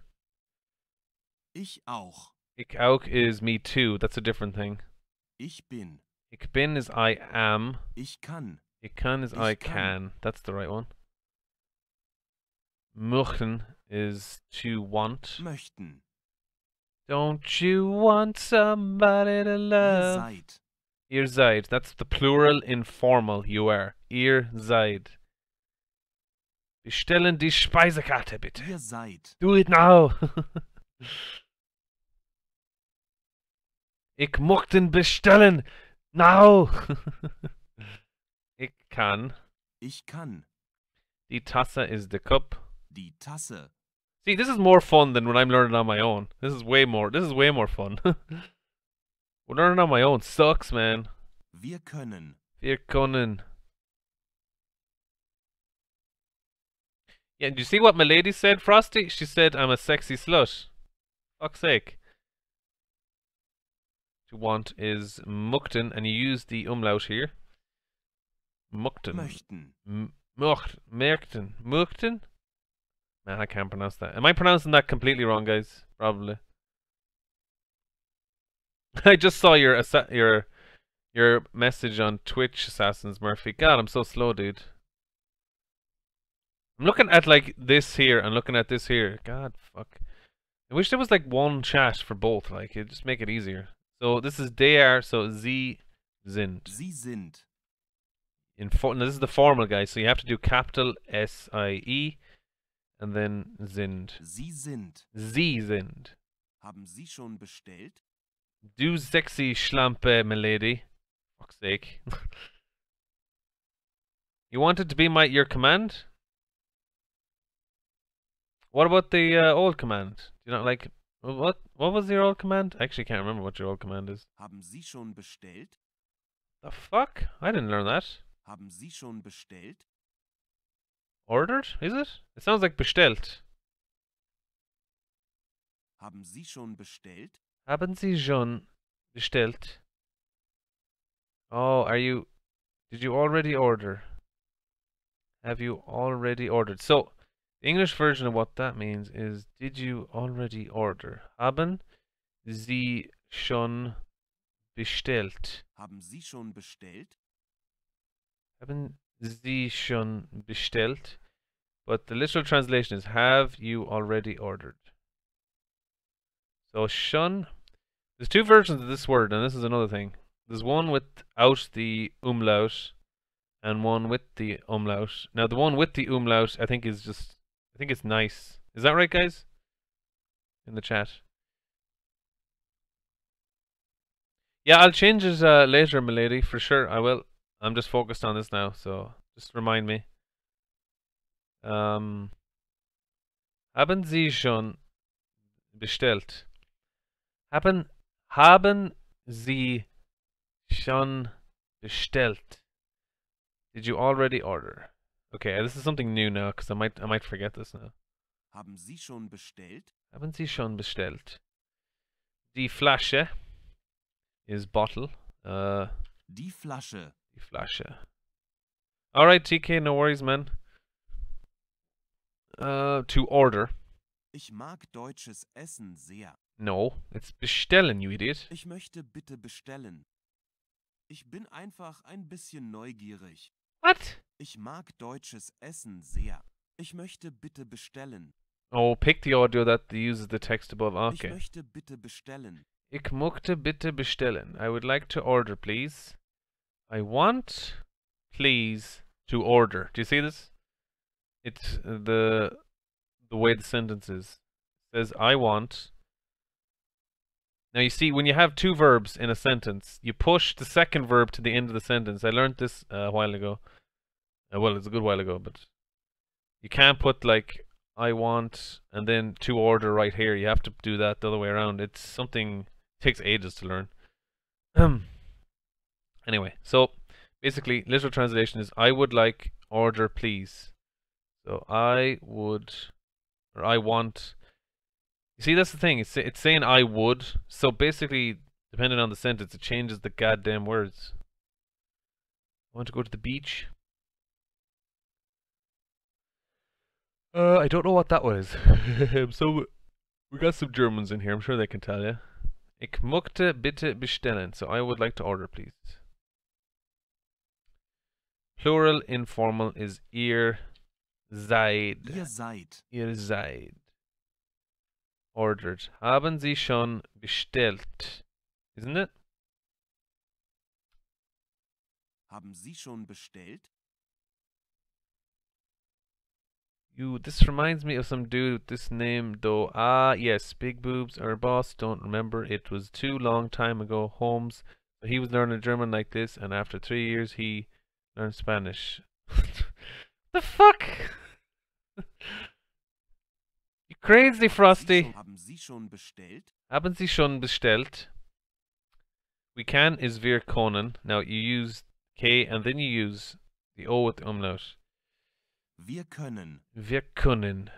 Ich auch. Ich auch is me too. That's a different thing. Ich bin. Ich bin is I am. Ich kann. Ich kann is I can. That's the right one. Möchten is to want. Möchten. Don't you want somebody to love? Ihr seid. Ihr seid. That's the plural informal. You are. Ihr seid. Bestellen die Speisekarte bitte. Ihr seid. Do it now. Ich möchten bestellen. Now. Ich kann. Ich kann. Die Tasse is the cup. Die Tasse. See, this is more fun than when I'm learning on my own. This is way more fun. When learning on my own sucks, man. Wir können. Wir können. Yeah, do you see what my lady said, Frosty? She said, I'm a sexy slut. Fuck's sake. To want is möchten, and you use the umlaut here. Möchten. Möchten. Möchten. Möchten? Man, I can't pronounce that. Am I pronouncing that completely wrong, guys? Probably. I just saw your message on Twitch, Assassins Murphy. God, I'm so slow, dude. I'm looking at like this here and looking at this here. God, fuck. I wish there was like one chat for both. Like, it'd just make it easier. So this is they are, so sie sind. Sie sind. Now this is the formal, guys. So you have to do capital S-I-E and then sind. Sie sind. Sie sind. Haben Sie schon bestellt? Du sexy Schlampe, milady. Fuck's sake. You want it to be your command? What about the old command? Do you not like... What was your old command? I actually can't remember what your old command is. Haben Sie schon bestellt? The fuck? I didn't learn that. Haben Sie schon bestellt? Ordered? Is it? It sounds like bestellt. Haben Sie schon bestellt? Haben Sie schon bestellt? Oh, are you... Did you already order? Have you already ordered? So... The English version of what that means is, did you already order? Haben Sie schon bestellt? Haben Sie schon bestellt? Haben Sie schon bestellt? But the literal translation is, have you already ordered? So, schon. There's two versions of this word, and this is another thing. There's one without the umlaut, and one with the umlaut. Now, the one with the umlaut, I think is just... I think it's nice. Is that right, guys? In the chat. Yeah, I'll change it later, milady. For sure, I will. I'm just focused on this now, so just remind me. Haben Sie schon bestellt? Haben Sie schon bestellt? Did you already order? Okay, this is something new now, because I might forget this now. Haben Sie schon bestellt? Haben Sie schon bestellt? Die Flasche is bottle. Die Flasche. Die Flasche. Alright, TK, no worries, man. To order. Ich mag deutsches Essen sehr. No, it's bestellen, you idiot. Ich möchte bitte bestellen. Ich bin einfach ein bisschen neugierig. What? Ich mag deutsches Essen sehr. Ich möchte bitte bestellen. Oh, pick the audio that uses the text above. Okay. Ich möchte bitte bestellen. Ich möchte bitte bestellen. I would like to order, please. I want, please, to order. Do you see this? It's the way the sentence is. It says, I want. Now you see, when you have two verbs in a sentence, you push the second verb to the end of the sentence. I learned this a while ago. Well, it's a good while ago, but you can't put like I want and then to order right here. You have to do that the other way around. It's something takes ages to learn. Anyway, so basically literal translation is I would like order please. So I want, you see, that's the thing, it's saying I would, so basically, depending on the sentence, it changes the goddamn words. I want to go to the beach. I don't know what that was. So, we got some Germans in here, I'm sure they can tell you. Ich möchte bitte bestellen, so I would like to order, please. Plural informal is ihr seid. Ihr seid. Ihr seid. Ordered. Haben Sie schon bestellt? Isn't it? Haben Sie schon bestellt? You, this reminds me of some dude with this name though. Ah, yes, big boobs, our boss, don't remember, it was too long time ago, Holmes. But he was learning German like this, and after 3 years he learned Spanish. The fuck? You crazy, Frosty. Haben Sie schon bestellt? Haben Sie schon bestellt? We can is wir können. Now you use K and then you use the O with the umlaut. Wir können. Wir können.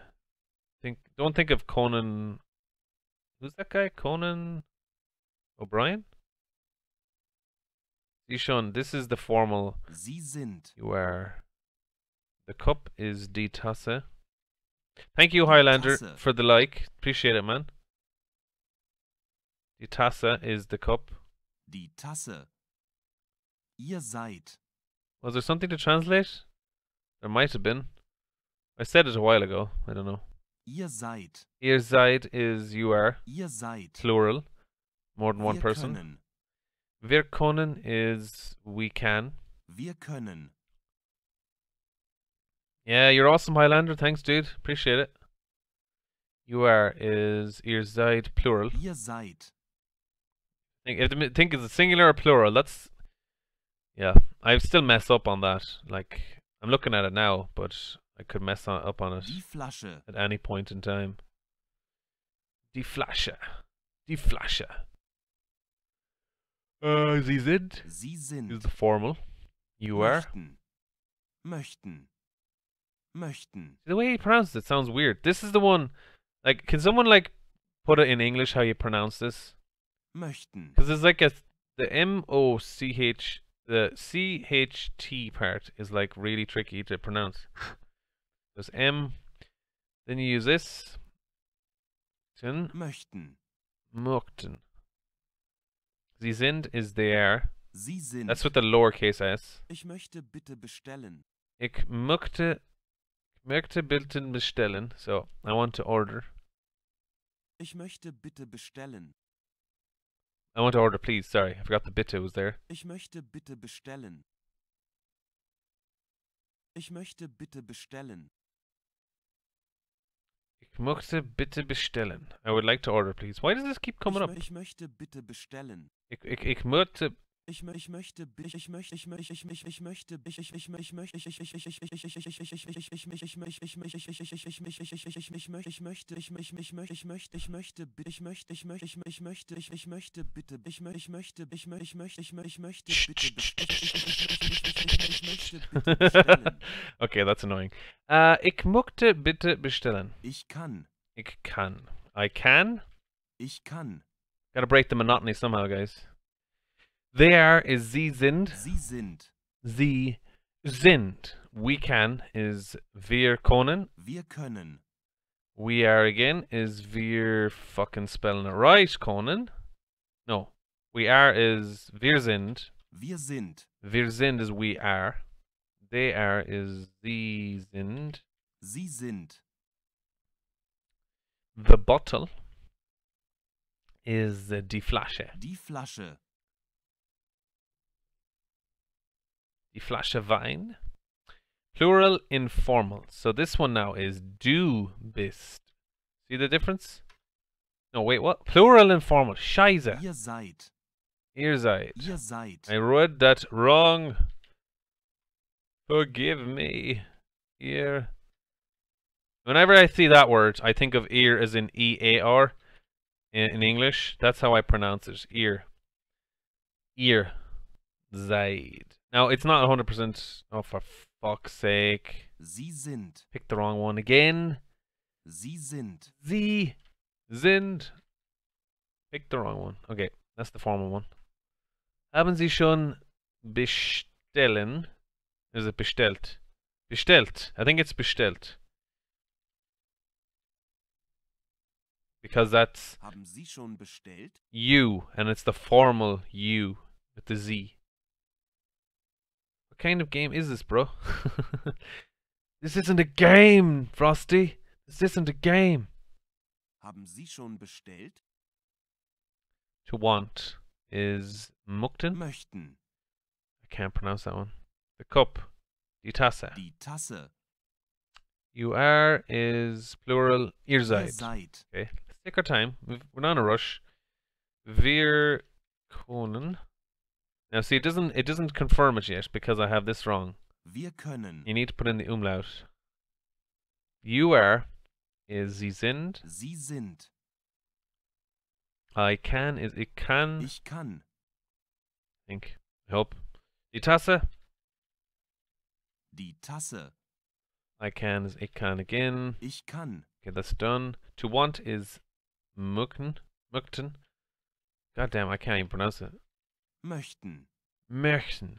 Don't think of Conan. Who's that guy? Conan O'Brien? Sie schon. This is the formal. Sie sind. You are. The cup is die Tasse. Thank you, Highlander, for the like. Appreciate it, man. Die Tasse is the cup. Die Tasse. Ihr seid. Was there something to translate? There might have been. I said it a while ago. I don't know. Ihr seid. Ihr seid is you are. Ihr seid. Plural. More than one person. Können. Wir können is we can. Wir können. Yeah, you're awesome, Highlander. Thanks, dude. Appreciate it. You are is ihr seid plural. Ihr seid. Think is it singular or plural? That's... Yeah. I still mess up on that. Like... I'm looking at it now, but I could mess up on it Die Flasche. At any point in time. Die Flasche. Die Flasche. Sie sind. Sie sind. Is the formal. You Möchten. Are. Möchten. Möchten. The way he pronounces it sounds weird. This is the one, like, can someone, like, put it in English how you pronounce this? Möchten. Because it's like a, the M-O-C-H. The CHT part is like really tricky to pronounce. There's M, then you use this. Möchten. Möchten. Sie sind is they are. Sie sind. That's with the lowercase s. Ich möchte bitte bestellen. Ich möchte bitte bestellen. So, I want to order. Ich möchte bitte bestellen. I want to order, please. Sorry, I forgot the bitte was there. Ich möchte bitte bestellen. Ich möchte bitte bestellen. Ich möchte bitte bestellen. I would like to order, please. Why does this keep coming up? Ich möchte bitte bestellen. Ich möchte. Ich möchte bitte. Ich möchte bitte. Ich möchte. Okay, that's annoying. Ich möchte bitte bestellen. Ich kann. Ich kann. I can. Ich kann. Gotta break the monotony somehow, guys. There is sie sind. Sie sind. Sie sind. We can is wir können. Wir können. We are again is wir fucking spelling it right, können. No. We are is wir sind. Wir sind. Wir sind is we are. They are is sie sind. Sie sind. The bottle is die Flasche. Die Flasche. Die Flasche Wein. Plural informal. So this one now is du bist. See the difference? No, wait, what? Plural informal. Scheiße. Ihr seid. Ihr seid. Ihr seid. I read that wrong. Forgive me. Ihr. Whenever I see that word, I think of ear as in E-A-R in English. That's how I pronounce it. Ear. Ear. Seid. Now, it's not 100%. Oh, for Fuck's sake. Sie sind. Pick the wrong one again. Sie sind. Sie sind. Pick the wrong one. Okay, that's the formal one. Haben Sie schon bestellen? Is it bestellt? Bestellt. I think it's bestellt. Because that's Haben Sie schon bestellt? You, and it's the formal you with the Z. What kind of game is this, bro? This isn't a game, Frosty. This isn't a game. Haben Sie schon bestellt? To want is Möchten. Möchten. I can't pronounce that one. The cup. Die Tasse. Die Tasse. You are is plural. Ihr seid. Okay. Let's take our time. We're not in a rush. Wir können. Now see, it doesn't confirm it yet because I have this wrong. Wir können. You need to put in the umlaut. You are is Sie sind. Sie sind. I can is ich kann. Ich kann. I think. I hope. Die Tasse. Die Tasse. I can is ich kann again. Ich kann. Okay, that's done. To want is möchten. Möchten. God damn, I can't even pronounce it. Möchten. Möchten.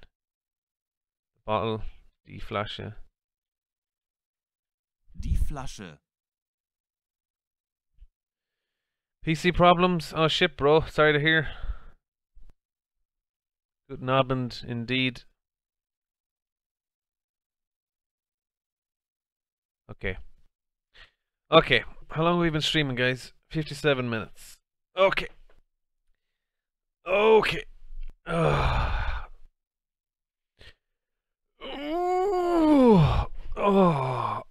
The bottle. Die Flasche. Die Flasche. PC problems? Oh shit, bro. Sorry to hear. Guten Abend, indeed. Okay. Okay. How long have we been streaming, guys? 57 minutes. Okay. Okay. Oh. Oh.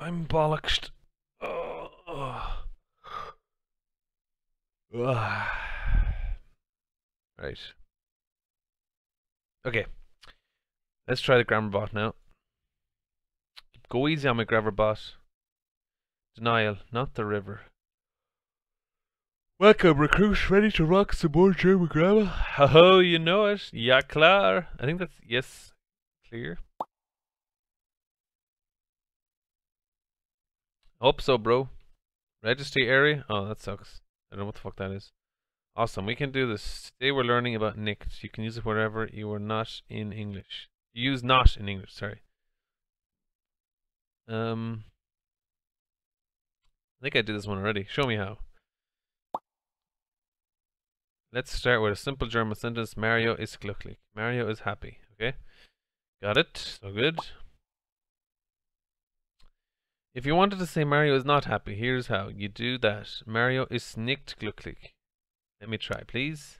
I'm bollocked. Oh. Oh. Oh. Right. Okay. Let's try the grammar bot now. Go easy on my grammar bot. Denial, not the river. Welcome, recruit. Ready to rock some more German grammar? Haha, you know it. Ja klar. I think that's yes. Clear. Hope so, bro. Registry area. Oh, that sucks. I don't know what the fuck that is. Awesome. We can do this. Today we're learning about nicht. You can use it wherever you are not in English. Use not in English. Sorry. I think I did this one already. Show me how. Let's start with a simple German sentence. Mario ist glücklich. Mario is happy. Okay. Got it. So good. If you wanted to say Mario is not happy, here's how. You do that. Mario ist nicht glücklich. Let me try, please.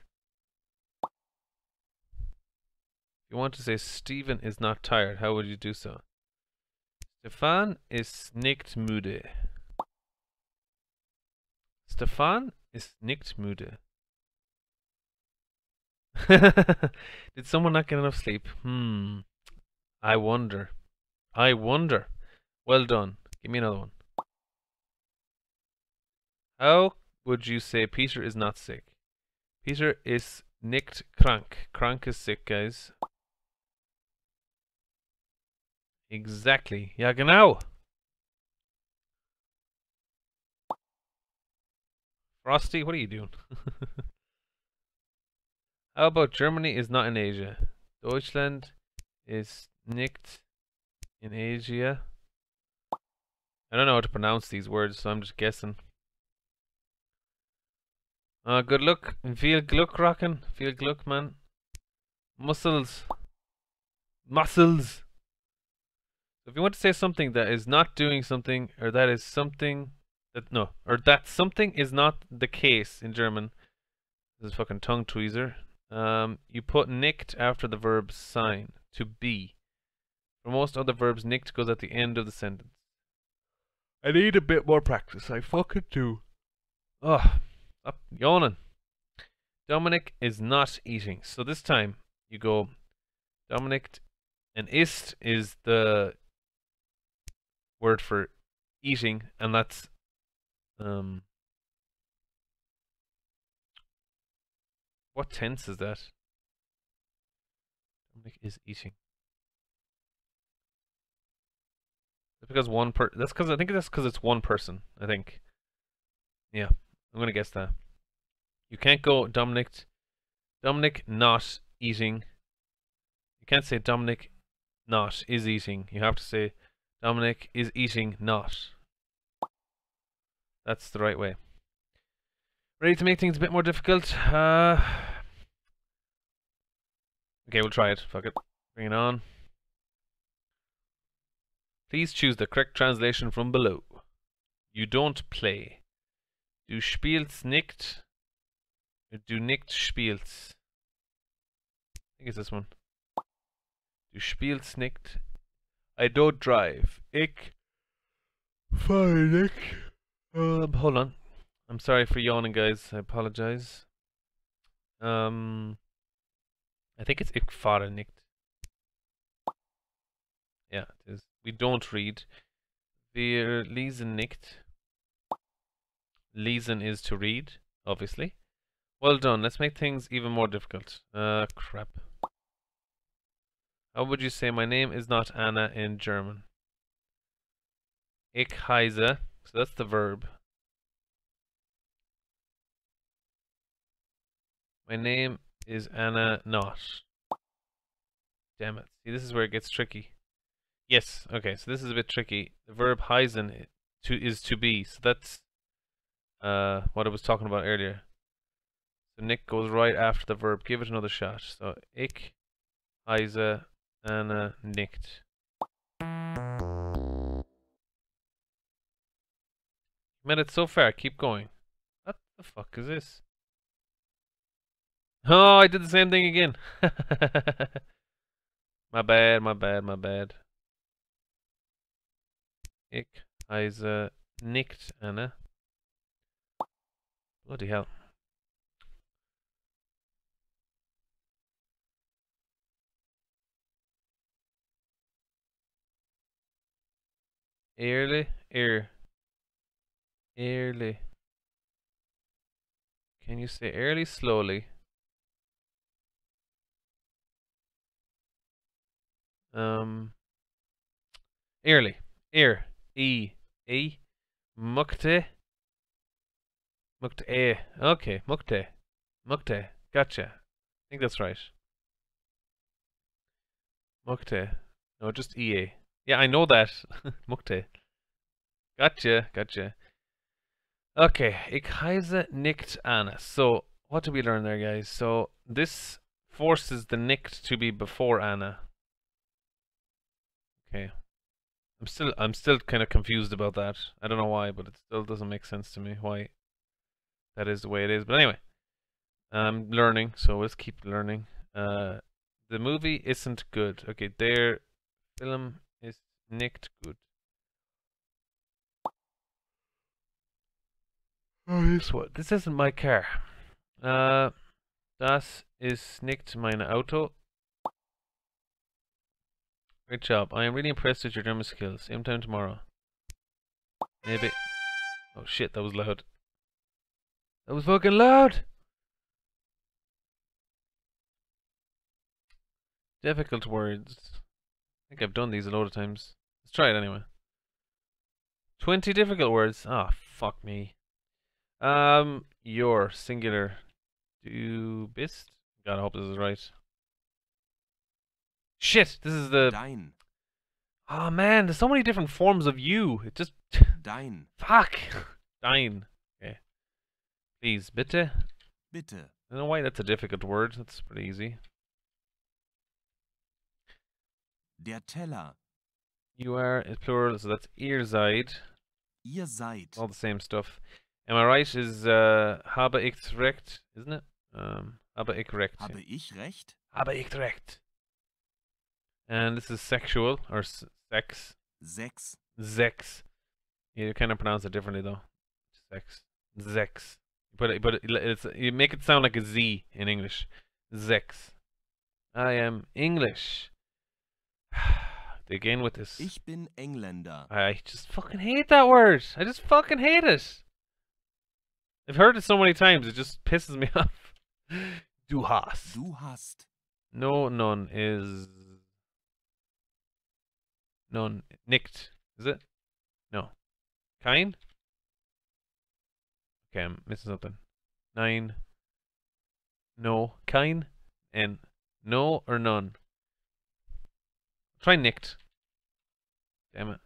If you want to say Stephen is not tired, how would you do so? Stefan ist nicht müde. Stefan ist nicht müde. Did someone not get enough sleep? Hmm. I wonder. I wonder. Well done. Give me another one. How would you say Peter is not sick? Peter ist nicht krank. Krank is sick, guys. Exactly. Ja, genau. Frosty, what are you doing? How about Germany is not in Asia? Deutschland is nicht in Asia. I don't know how to pronounce these words, so I'm just guessing. Good luck. Viel Glück, Rocken. Viel Glück, man. Muscles. Muscles. If you want to say something that is not doing something, or that is something that no, or that something is not the case in German, this is a fucking tongue tweezer. You put nicht after the verb sein to be. For most other verbs, nicht goes at the end of the sentence. I need a bit more practice. I fucking do. Ugh, stop yawning. Dominic is not eating. So this time you go Dominic, and ist is the word for eating, and that's what tense is that? Dominic is eating. because one per. That's because I think that's because it's one person. I think. Yeah, I'm gonna guess that. You can't go Dominic not eating. You can't say Dominic not is eating. You have to say Dominic is eating not. That's the right way. Ready to make things a bit more difficult. Okay, we'll try it. Fuck it. Bring it on. Please choose the correct translation from below. You don't play. Du spielst nicht. Du nicht spielst. I think it's this one. Du spielst nicht. I don't drive. Ich fahre nicht. Hold on. I'm sorry for yawning, guys. I apologize. I think it's Ich fahre nicht. Yeah, it is. We don't read. Wir lesen nicht. Lesen is to read, obviously. Well done. Let's make things even more difficult. Crap. How would you say my name is not Anna in German? Ich heiße. So that's the verb. My name is Anna not. Damn it. See, this is where it gets tricky. Yes, okay, so this is a bit tricky. The verb heißen is to be, so that's what I was talking about earlier. So Nick goes right after the verb. Give it another shot. So ich heiße Anna nicht. Made it so far, keep going. What the fuck is this? Oh, I did the same thing again. My bad, my bad, my bad. Ich heiße nicht Anna. Bloody hell. Ehrlich? Ehrlich. Can you say ehrlich slowly? Ehrlich. Mukte. Okay, Mukte. Gotcha. I think that's right. Mukte. No, just EA. Yeah, I know that. Mukte. Gotcha. Okay, ich heiße nicht Anna. So, what did we learn there, guys? So, this forces the nicht to be before Anna. Okay. I'm still kind of confused about that. I don't know why, but it still doesn't make sense to me why that is the way it is. But anyway, I'm learning, so let's keep learning. The movie isn't good. Okay, der Film ist nicht gut. Oh, this one. This isn't my car. Das ist nicht mein Auto. Great job. I am really impressed with your German skills. Same time tomorrow. Maybe. Oh shit, that was loud. That was fucking loud! Difficult words. I think I've done these a load of times. Let's try it anyway. 20 difficult words. Ah, oh, fuck me. Your singular. Du bist? God, I hope this is right. Shit, this is the... Dein. Oh man, there's so many different forms of you. It just... Dein. Fuck. Dein. Okay. Please, bitte. Bitte. I don't know why that's a difficult word. That's pretty easy. Der Teller. You are, is plural, so that's ihr seid. Ihr seid. All the same stuff. Am I right? Is habe ich recht, isn't it? Habe ich recht. Habe ich recht? Habe ich recht. And this is sexual, or sex. Sex. Sex. You kind of pronounce it differently though. Sex. Sex. You make it sound like a Z in English. Sex. I am English. Again with this. Ich bin Engländer. I just fucking hate that word. I just fucking hate it. I've heard it so many times, it just pisses me off. Du hast. Du hast. No, none is... None. Nicht. Is it? No. Kine? Okay, I'm missing something. Nine. No. Kine? And no or none. Try nicked. Damn it.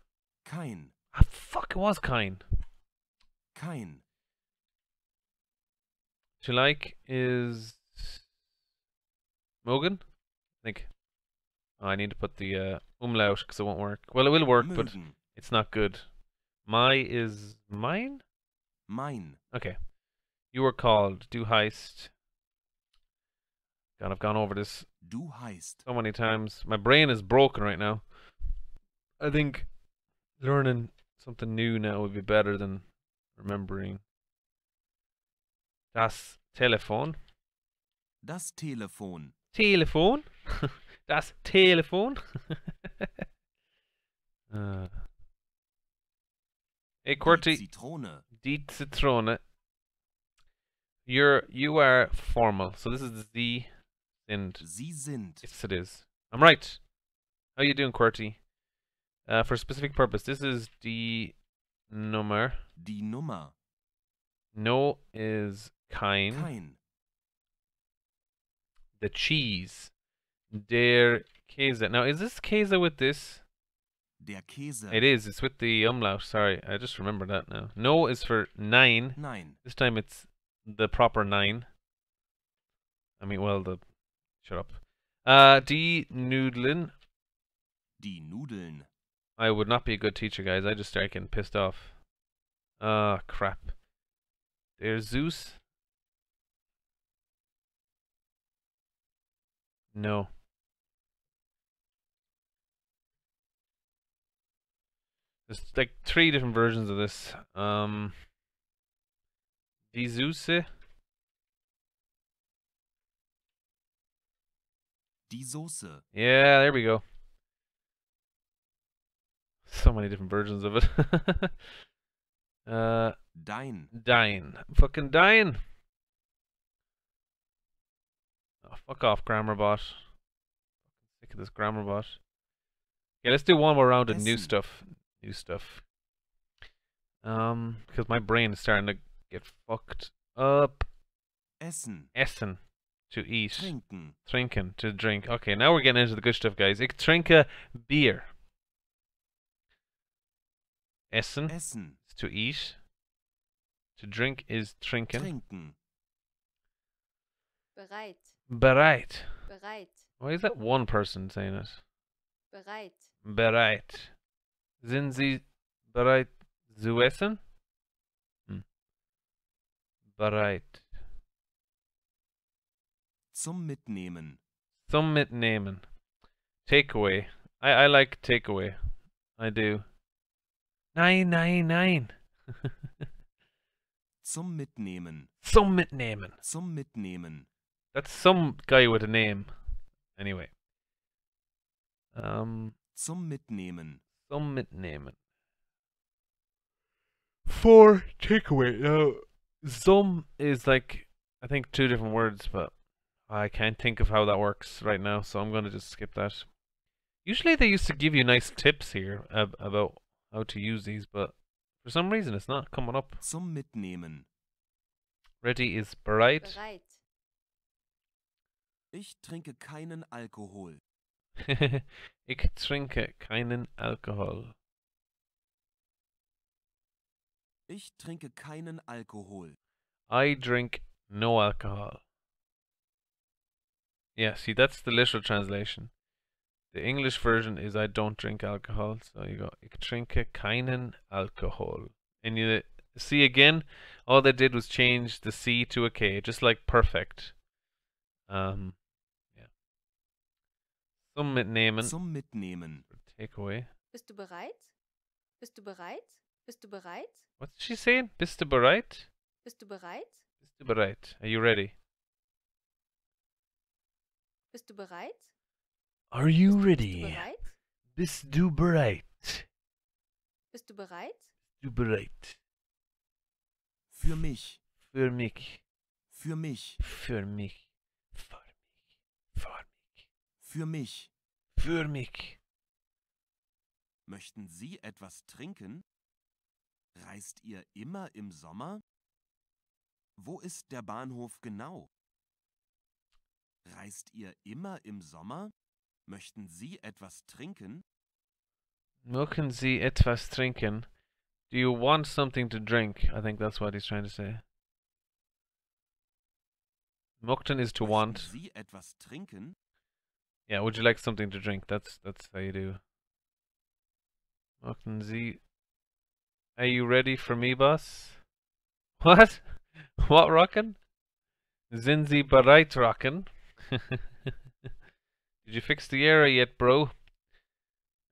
Kine. Ah, fuck, it was kine. Kine. What you like is... Mogan? I think. Oh, I need to put the umlaut because it won't work. Well, it will work, but it's not good. My is mine? Mine. Okay. You were called. Do heist. God, I've gone over this do heist so many times. My brain is broken right now. I think learning something new now would be better than remembering. Das Telefon. Das Telefon. Telefon. Das Telefon. Hey, Qwerty. Die Zitrone. You are formal. So this is the sind. Sie sind. Yes, it is. I'm right. How you doing, Qwerty? For a specific purpose. This is die Nummer. Die Nummer. No is kein. Kein. The cheese. Der Käse. Now, is this Käse with this? Der Käse. It is. It's with the umlaut. Sorry, I just remember that now. No is for nine. Nine. This time it's the proper nine. I mean, well, the... Shut up. Die Nudeln. Die Nudeln. I would not be a good teacher, guys. I just start getting pissed off. Ah, crap. Der Zeus. No. There's like three different versions of this. Die Soße. Die Soße. Yeah, there we go. So many different versions of it. Dein. Dein. Fucking dein. Oh, fuck off, grammar bot. I'm sick of this grammar bot. Okay, let's do one more round of new stuff. New stuff. Because my brain is starting to get fucked up. Essen. Essen. To eat. Trinken. Trinken. To drink. Okay, now we're getting into the good stuff, guys. Ich trinke beer. Essen. Essen. Is to eat. To drink is trinken. Trinken. Bereit. Bereit. Bereit. Why is that one person saying it? Bereit. Bereit. Sind Sie bereit zu essen? Hm. Bereit. Zum Mitnehmen. Zum Mitnehmen. Takeaway. I like takeaway. I do. Nein, nein, nein. Zum Mitnehmen. Zum Mitnehmen. Zum Mitnehmen. That's some guy with a name. Anyway. Zum Mitnehmen. Some mitnehmen. For takeaway. Some is like, I think, two different words, but I can't think of how that works right now, so I'm going to just skip that. Usually they used to give you nice tips here about how to use these, but for some reason it's not coming up. Some mitnehmen. Ready is bereit. Bereit. Ich trinke keinen Alkohol. Ich trinke keinen Alkohol. Ich trinke keinen Alkohol. I drink no alcohol. Yeah, see, that's the literal translation. The English version is I don't drink alcohol. So you go, ich trinke keinen Alkohol. And you see again, all they did was change the C to a K, just like perfect. Zum Mitnehmen. Zum Mitnehmen. Takeaway. Bist du bereit? Bist du bereit? Bist du bereit? What's she saying? Bist du bereit? Bist du bereit? Bist du bereit? Are you ready? Bist du bereit? Are you ready? Bist du bereit? Bist du bereit? Bist du bereit? Für mich. Für mich. Für mich. Für mich. Für mich. Für mich. Für mich. Für mich. Möchten Sie etwas trinken? Reist ihr immer im Sommer? Wo ist der Bahnhof genau? Reist ihr immer im Sommer? Möchten Sie etwas trinken? Möchten Sie etwas trinken? Do you want something to drink? I think that's what he's trying to say. Möchten is to want. Sie etwas trinken? Yeah, would you like something to drink? That's how you do. Möchten Sie... Are you ready for me, boss? What? What rockin'? Sind Sie bereit rockin'? Did you fix the error yet, bro?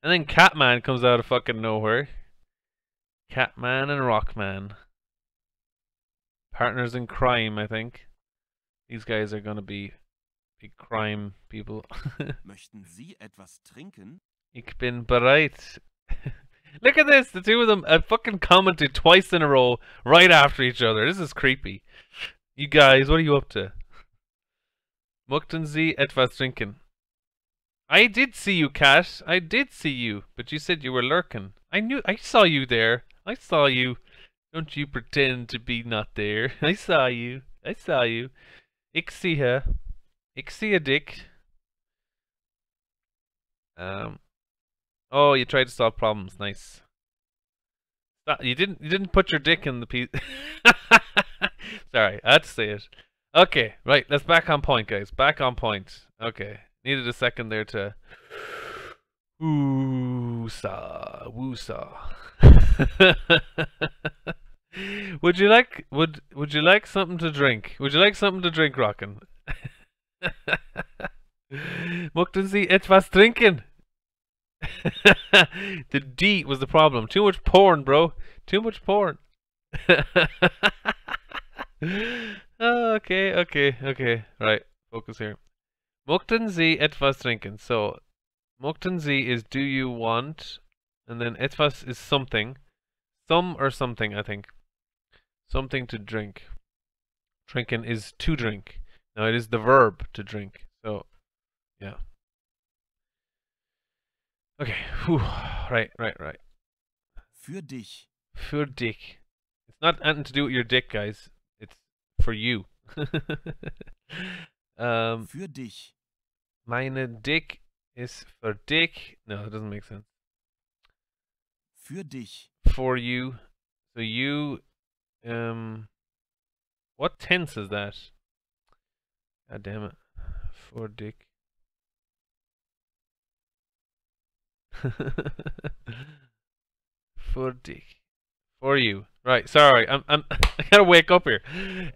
And then Catman comes out of fucking nowhere. Catman and Rockman. Partners in crime, I think. These guys are gonna be big crime people. Möchten Sie etwas trinken? Ich bin bereit. Look at this, the two of them fucking commented twice in a row right after each other. This is creepy. You guys, what are you up to? Möchten Sie etwas trinken? I did see you, Cat. I did see you, but you said you were lurking. I knew, I saw you there. I saw you. Don't you pretend to be not there. I saw you. I saw you. Ich sehe. Ich sehe dich. Oh, you tried to solve problems. Nice. You didn't put your dick in the piece. Sorry, I had to say it. Okay, right. Let's back on point, guys. Back on point. Okay. Needed a second there to woo-saw, woo-saw. Would you like something to drink? Would you like something to drink, Rockin'? Möchten Sie etwas trinken? The D was the problem. Too much porn, bro. Too much porn. Okay. Right, focus here. Möchten Sie etwas trinken? So, Möchten Sie is do you want, and then etwas is something. Some or something, I think. Something to drink. Trinken is to drink. Now it is the verb to drink. So, yeah. Okay, whew. Right. Für dich. Für dich. It's not anything to do with your dick, guys. It's for you. Für dich. Meine Dick is für dich. No, it doesn't make sense. Für dich. For you. So you... what tense is that? God damn it. For dick. For dick. For you. Right, sorry. I gotta wake up here.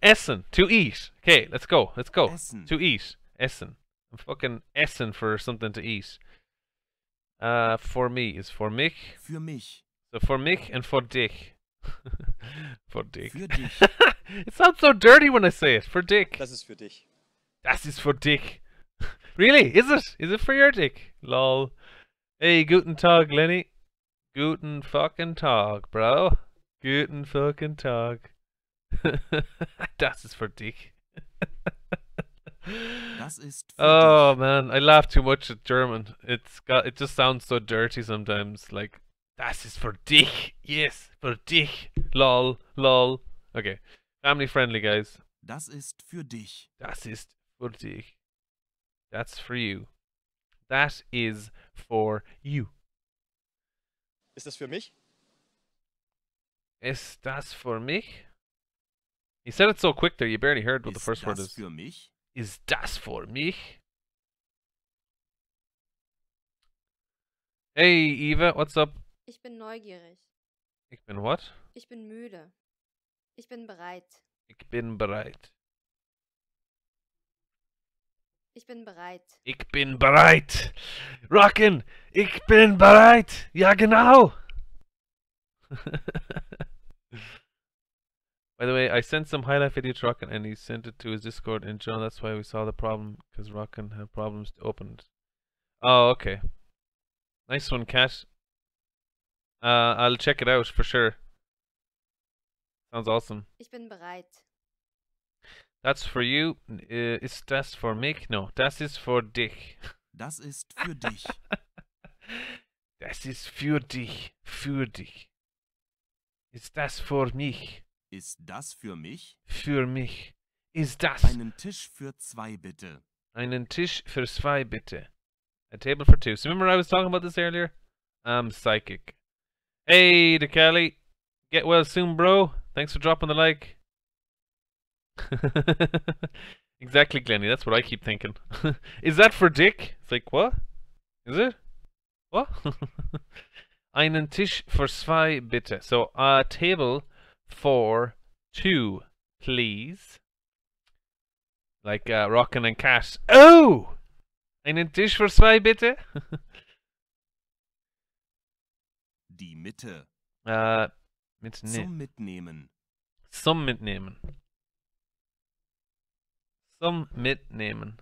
Essen. To eat. Okay, let's go. Let's go. Essen. To eat. Essen. I'm fucking Essen for something to eat. For me is for mich. Für mich. So for mich and for dich. For dich. Für dich. It sounds so dirty when I say it. For dick. Das ist für dich. Das ist für dich. Really? Is it? Is it for your dick? Lol. Hey, guten Tag, Lenny. Guten fucking Tag, bro. Guten fucking Tag. Das ist für dich. Das ist für oh dich. Man, I laugh too much at German. It just sounds so dirty sometimes. Like das ist für dich. Yes, für dich. Lol, lol. Okay, family friendly, guys. Das ist für dich. Das ist für dich. That's for you. That is for you. Ist das für mich? Ist das für mich? He said it so quick there, you barely heard what the first word is. Für mich? Is das für mich? Hey, Eva, what's up? Ich bin neugierig. Ich bin what? Ich bin müde. Ich bin bereit. Ich bin bereit. Ich bin bereit. Ich bin bereit. Rockin'. Ich bin bereit. Ja, genau. By the way, I sent some highlight video to Rockin' and he sent it to his Discord in John. That's why we saw the problem, because Rockin' had problems to open it. Oh, okay. Nice one, Cat. I'll check it out for sure. Sounds awesome. Ich bin bereit. That's for you. Is das for mich? No, das ist für dich. Das ist für dich. Das ist für dich, für dich. Ist das für mich? Ist das für mich? Für mich. Ist das? Einen Tisch für zwei, bitte. Einen Tisch für zwei, bitte. A table for two. So remember I was talking about this earlier? I'm psychic. Hey, DECALI. Get well soon, bro. Thanks for dropping the like. Exactly, Glenny. That's what I keep thinking. Is that for Dick? It's like, what? Is it? What? Einen Tisch für zwei, bitte. So, a table for two, please. Like Rockin' and Cash. Oh! Einen Tisch für zwei, bitte. Die Mitte. Zum Mitnehmen. Zum Mitnehmen. Zum Mitnehmen.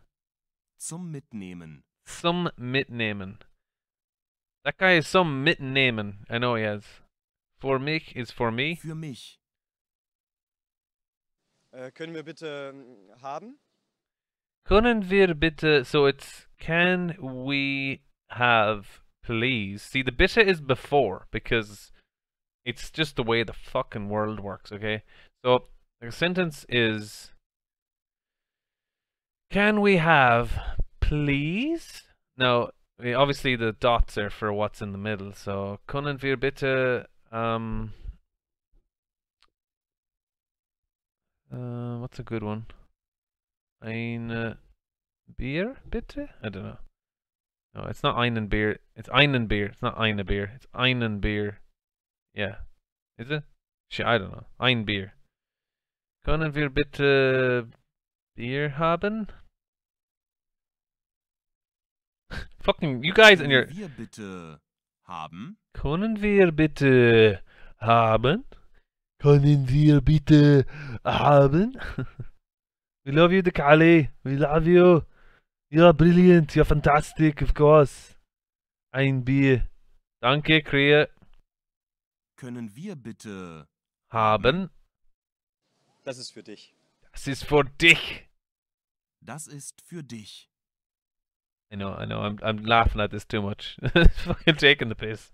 Zum Mitnehmen. Zum Mitnehmen. That guy is some mitnehmen. I know he has. For mich is for me. Für mich. Können wir bitte haben? Können wir bitte, so it's can we have please. See, the bitte is before because it's just the way the fucking world works, okay? So the sentence is can we have please? Now obviously the dots are for what's in the middle, so können wir bitte what's a good one? Ein Bier bitte? I don't know. No, it's not einen Bier. It's einen Bier. It's not eine Bier. It's einen Bier. Yeah. Is it? Shit, I don't know. Ein Bier. Können wir bitte Bier haben? Fucking you guys and your. Können wir bitte haben? Können wir bitte haben? Können wir bitte haben? We love you, DECALI. We love you. You're brilliant. You're fantastic, of course. Ein Bier. Danke, Kria. Können wir bitte haben? Das ist für dich. Das ist für dich. Das ist für dich. I know, I'm laughing at this too much. Fucking taking the piss.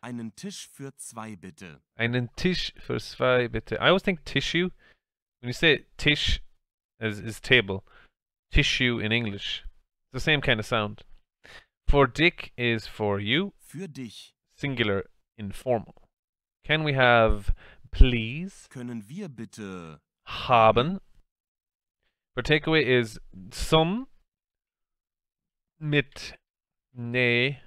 Einen Tisch für zwei, bitte. Einen Tisch für zwei, bitte. I always think tissue. When you say tisch is table. Tissue in English. It's the same kind of sound. For Dick is for you. Für dich. Singular, informal. Can we have please? Können wir bitte haben? For takeaway is some. Mitnehmen.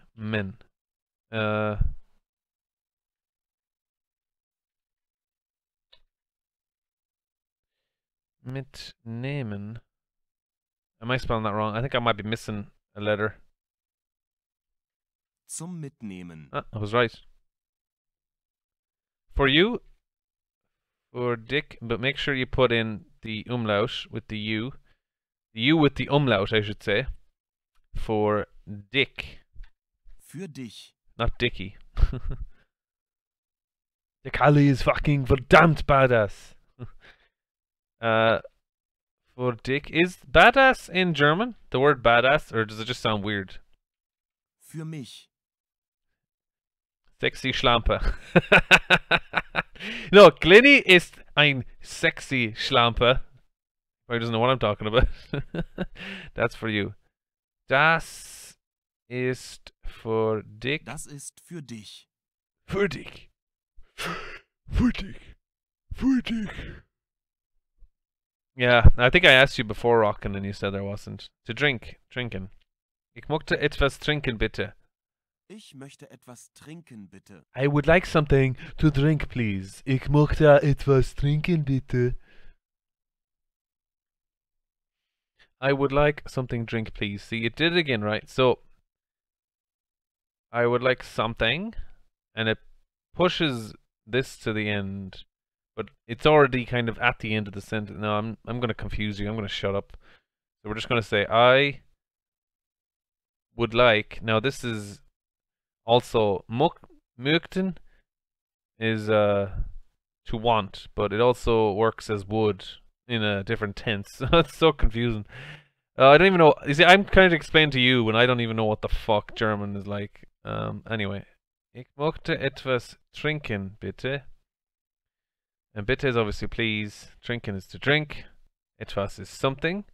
Mitnehmen. Am I spelling that wrong? I think I might be missing a letter. Zum Mitnehmen. Ah, I was right. For you, for Dick, but make sure you put in the umlaut with the U. The U with the umlaut, I should say. For Dick. Für dich. Not Dicky. DECALI is fucking verdammt badass. For Dick. Is badass in German? The word badass? Or does it just sound weird? Für mich. Sexy Schlampe. No, Glenny is ein sexy Schlampe. Probably doesn't know what I'm talking about. That's for you. Das ist für dich. Das ist für dich. Für dich. Für dich. Für dich. Yeah, I think I asked you before, Rockin', and you said there wasn't. To drink. Trinken. Ich möchte etwas trinken, bitte. Ich möchte etwas trinken, bitte. I would like something to drink, please. Ich möchte etwas trinken, bitte. I would like something drink, please. See, it did it again, right? So, I would like something, and it pushes this to the end, but it's already kind of at the end of the sentence. No, I'm going to confuse you. I'm going to shut up. So we're just going to say, I would like. Now, this is also möchten is to want, but it also works as would. In a different tense. That's so confusing. I don't even know. You see, I'm trying to explain to you when I don't even know what the fuck German is like. Anyway, Ich möchte etwas trinken, bitte. And bitte is obviously please. Trinken is to drink. Etwas is something.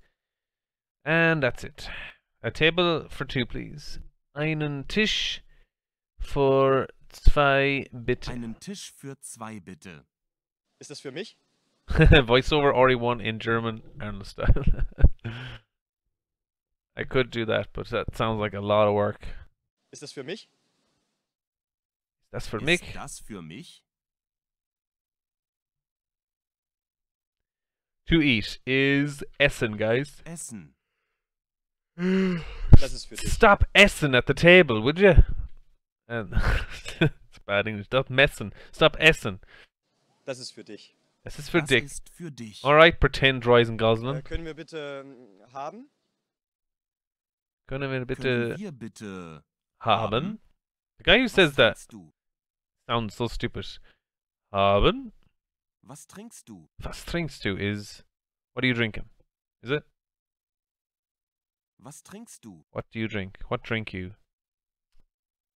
And that's it. A table for two, please. Einen Tisch für zwei, bitte. Einen Tisch für zwei, bitte. Ist das für mich? Voiceover RE1 in German Arnold style. I could do that, but that sounds like a lot of work. Ist das für mich? Das für mich? Ist das für mich? To eat is Essen, guys. Essen. Das ist für dich. Stop Essen at the table, would you? It's bad English. Stop messen. Stop Essen. Das ist für dich. Das ist für dich. Alright, pretend Reisen Gosling. Können wir bitte haben? Können wir bitte haben? The guy who says that sounds so stupid. Haben? Was trinkst du? Was trinkst du is... What are you drinking? Is it? Was trinkst du? What do you drink? What drink you?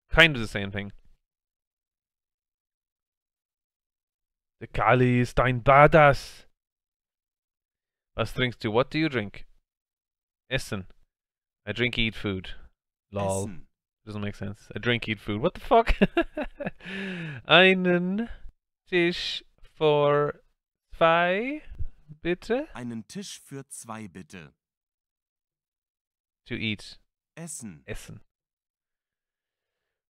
Kind of the same thing. DECALI ist ein Badass. Was trinkst du? What do you drink? Essen. I drink, eat food. Lol. Essen. Doesn't make sense. I drink, eat food. What the fuck? Einen Tisch für zwei, bitte. Einen Tisch für zwei, bitte. To eat. Essen. Essen.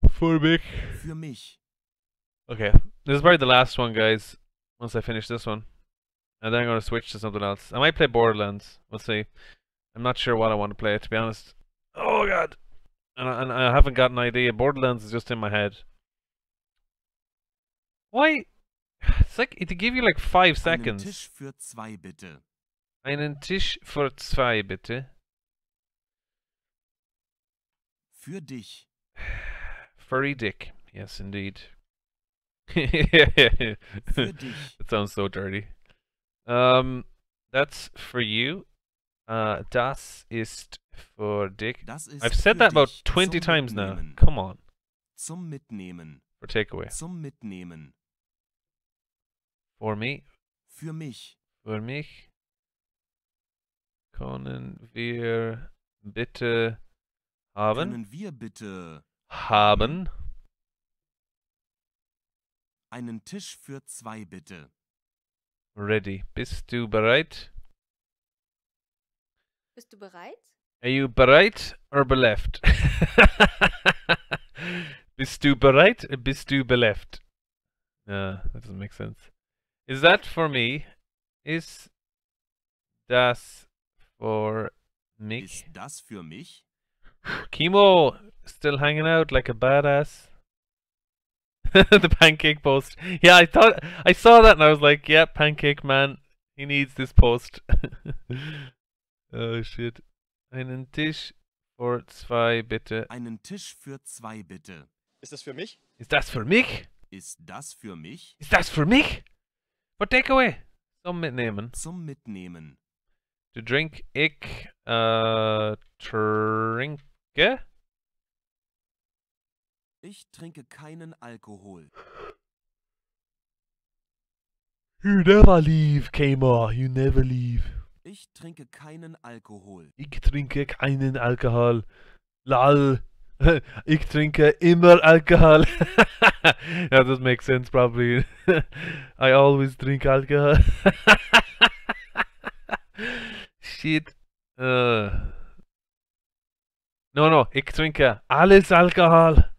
Für mich. Für mich. Okay. This is probably the last one, guys. Once I finish this one. And then I'm going to switch to something else. I might play Borderlands. We'll see. I'm not sure what I want to play, to be honest. Oh, God. And I haven't got an idea. Borderlands is just in my head. Why? It's like, it give you like 5 seconds. Einen Tisch für zwei, bitte. Einen Tisch für zwei, bitte. Für dich. Furry dick. Yes, indeed. Für dich. That sounds so dirty. That's for you. Das ist für dich. I've said that about 20 times now. Come on. Zum Mitnehmen. For takeaway. Zum Mitnehmen. For me. Für mich. Für mich. Können wir bitte haben? Können wir bitte haben? Einen Tisch für zwei, bitte. Ready. Bist du bereit? Bist du bereit? Are you bereit or beleft? Bist du bereit? Bist du beleft? That doesn't make sense. Is that for me? Is das for mich? Is das für mich? Kimo still hanging out like a badass. The pancake post. Yeah, I thought I saw that and I was like, yeah, pancake man, he needs this post. Oh shit. Einen Tisch für zwei, bitte. Einen Tisch für zwei, bitte. Ist das für mich? Ist das für mich? Ist das für mich? Ist das für mich? For takeaway. Zum Mitnehmen. Zum Mitnehmen. To drink, ich trinke. Ich trinke keinen Alkohol. You never leave, Kmart. You never leave. Ich trinke keinen Alkohol. Ich trinke keinen Alkohol. Lol. Ich trinke immer Alkohol. That doesn't make sense, probably. I always drink alcohol. Shit. No. Ich trinke alles Alkohol.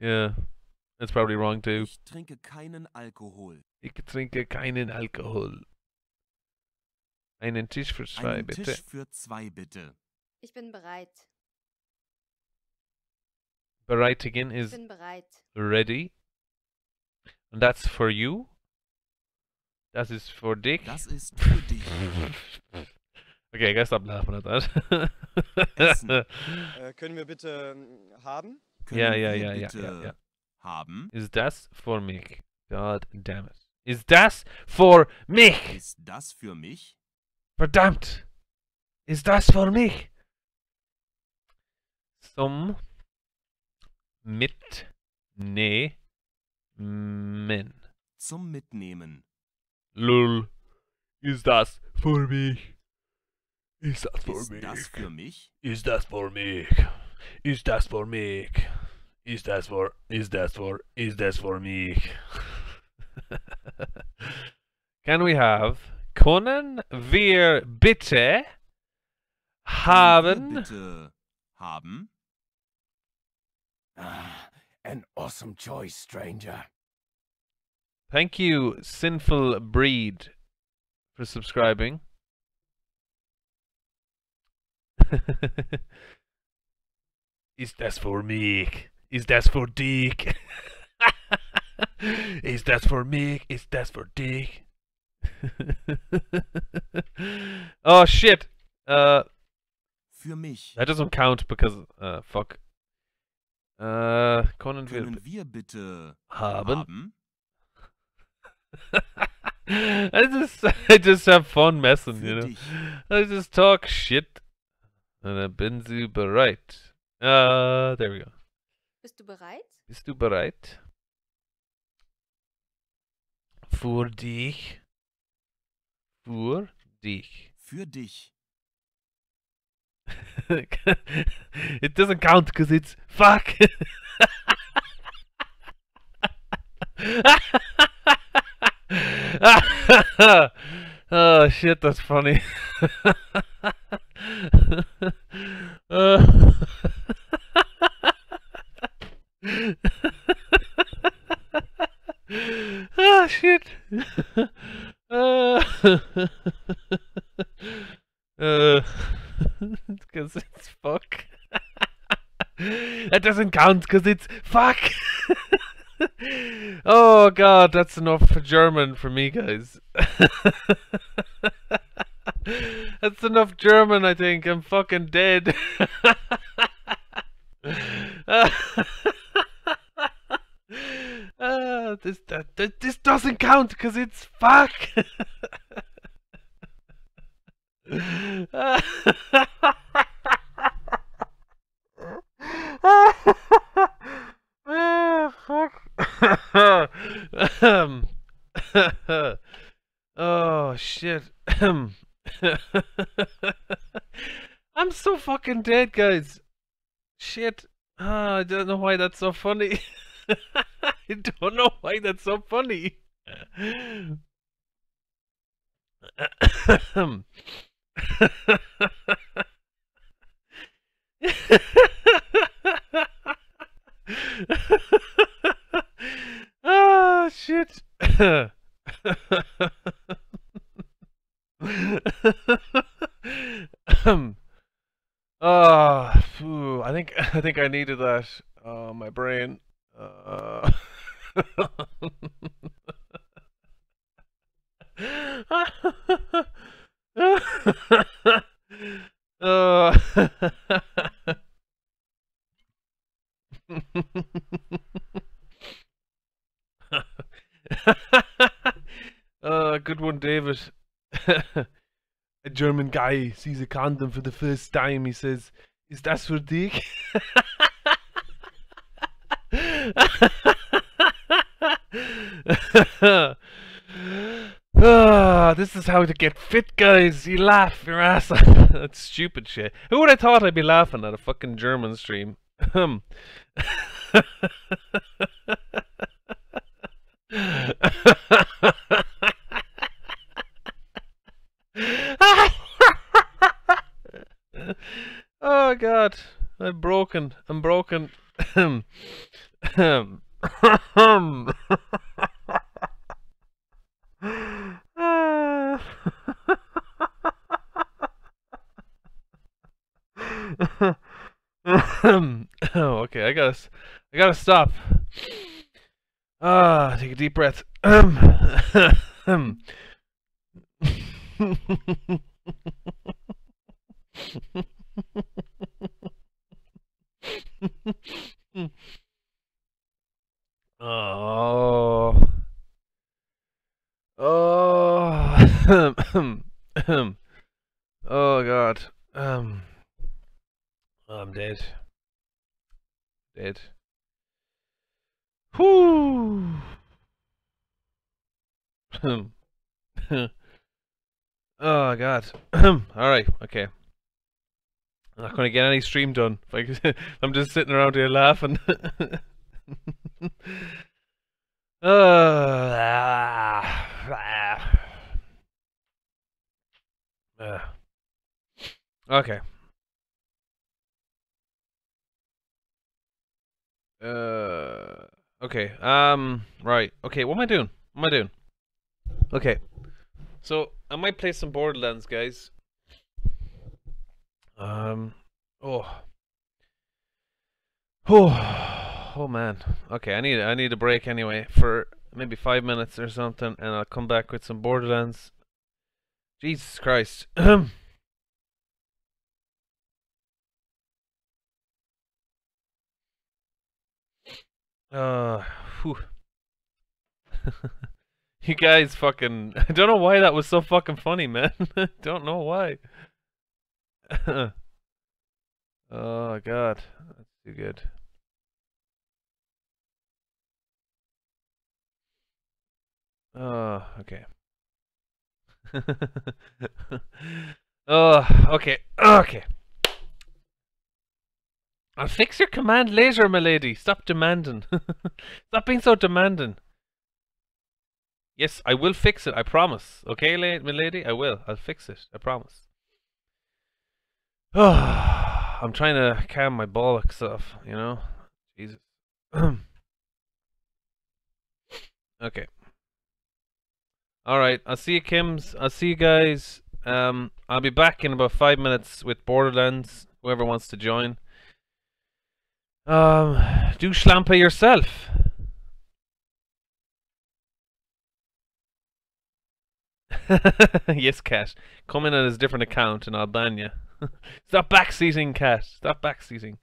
Yeah, that's probably wrong too. Ich trinke keinen Alkohol. Ich trinke keinen Alkohol. Einen Tisch für zwei, bitte. Einen Tisch für zwei, bitte. Ich bin bereit. Bereit again is ich bin bereit. Ready. And that's for you. Das ist für dich. Das ist für dich. Okay, I gotta stop laughing at that. Essen. Können wir bitte haben? Yeah. Haben? Is das für mich? God damn it. Is das für mich? Ist das für mich? Verdammt! Ist das für mich? Zum Mit Nehmen. Zum Mitnehmen. Lol. Ist das für mich? Ist das für mich? Ist das für mich? Ist das für mich? Ist das für mich? Is that for me? Can we have können wir bitte haben? Bitte haben? Ah, an awesome choice, stranger. Thank you, Sinful Breed, for subscribing. Is that for me? Is that for Dick? Is that for me? Is that for Dick? Oh shit! Für mich. That doesn't count because fuck. Können wir bitte haben? I just have fun messing, you know. I just talk shit. And dann bin sie bereit. There we go. Bist du bereit? Bist du bereit? Für dich. Für dich. Für dich. It doesn't count because it's fuck. Oh shit, that's funny. Ah shit. Because it's fuck. That doesn't count because it's fuck. Oh god, that's enough for German for me, guys. That's enough German, I think. I'm fucking dead. This doesn't count because it's fuck. Oh shit. I'm so fucking dead, guys. Shit. I don't know why that's so funny. I don't know why that's so funny. Oh, shit. Phew, I think I needed that. My brain. Good one, David. A German guy sees a condom for the first time. He says, "Is that for dick?" This is how to get fit, guys. You laugh your ass off. That's stupid shit. Who would have thought I'd be laughing at a fucking German stream? Oh god, I'm broken. I'm broken. Oh, okay, I gotta stop. Take a deep breath. Oh. Oh. Oh god. I'm dead. Whoo! Oh God! All right, okay. I'm not gonna get any stream done. I'm just sitting around here laughing. Okay. Okay. Right. Okay. What am I doing? What am I doing? Okay. So I might play some Borderlands, guys. Oh man. Okay, I need a break anyway for maybe 5 minutes or something, and I'll come back with some Borderlands. Jesus Christ. You guys fucking, I don't know why that was so fucking funny, man. Don't know why. Oh God, that's too good. Okay. Okay. I'll fix your command later, my lady. Stop demanding. Stop being so demanding. Yes, I will fix it. I promise. Okay, my lady? I will. I'll fix it. I promise. I'm trying to calm my bollocks off, you know? Jesus. Okay. Alright, I'll see you, Kims. I'll see you guys. I'll be back in about 5 minutes with Borderlands. Whoever wants to join. Do schlampa yourself. Yes, Cat. Come in on his different account and I'll ban you. Stop backseating, Cat. Stop backseating.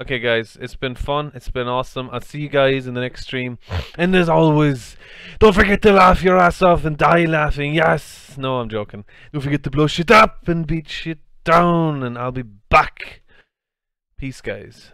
Okay, guys. It's been fun. It's been awesome. I'll see you guys in the next stream. And as always, don't forget to laugh your ass off and die laughing. Yes. No, I'm joking. Don't forget to blow shit up and beat shit down. And I'll be back. Peace, guys.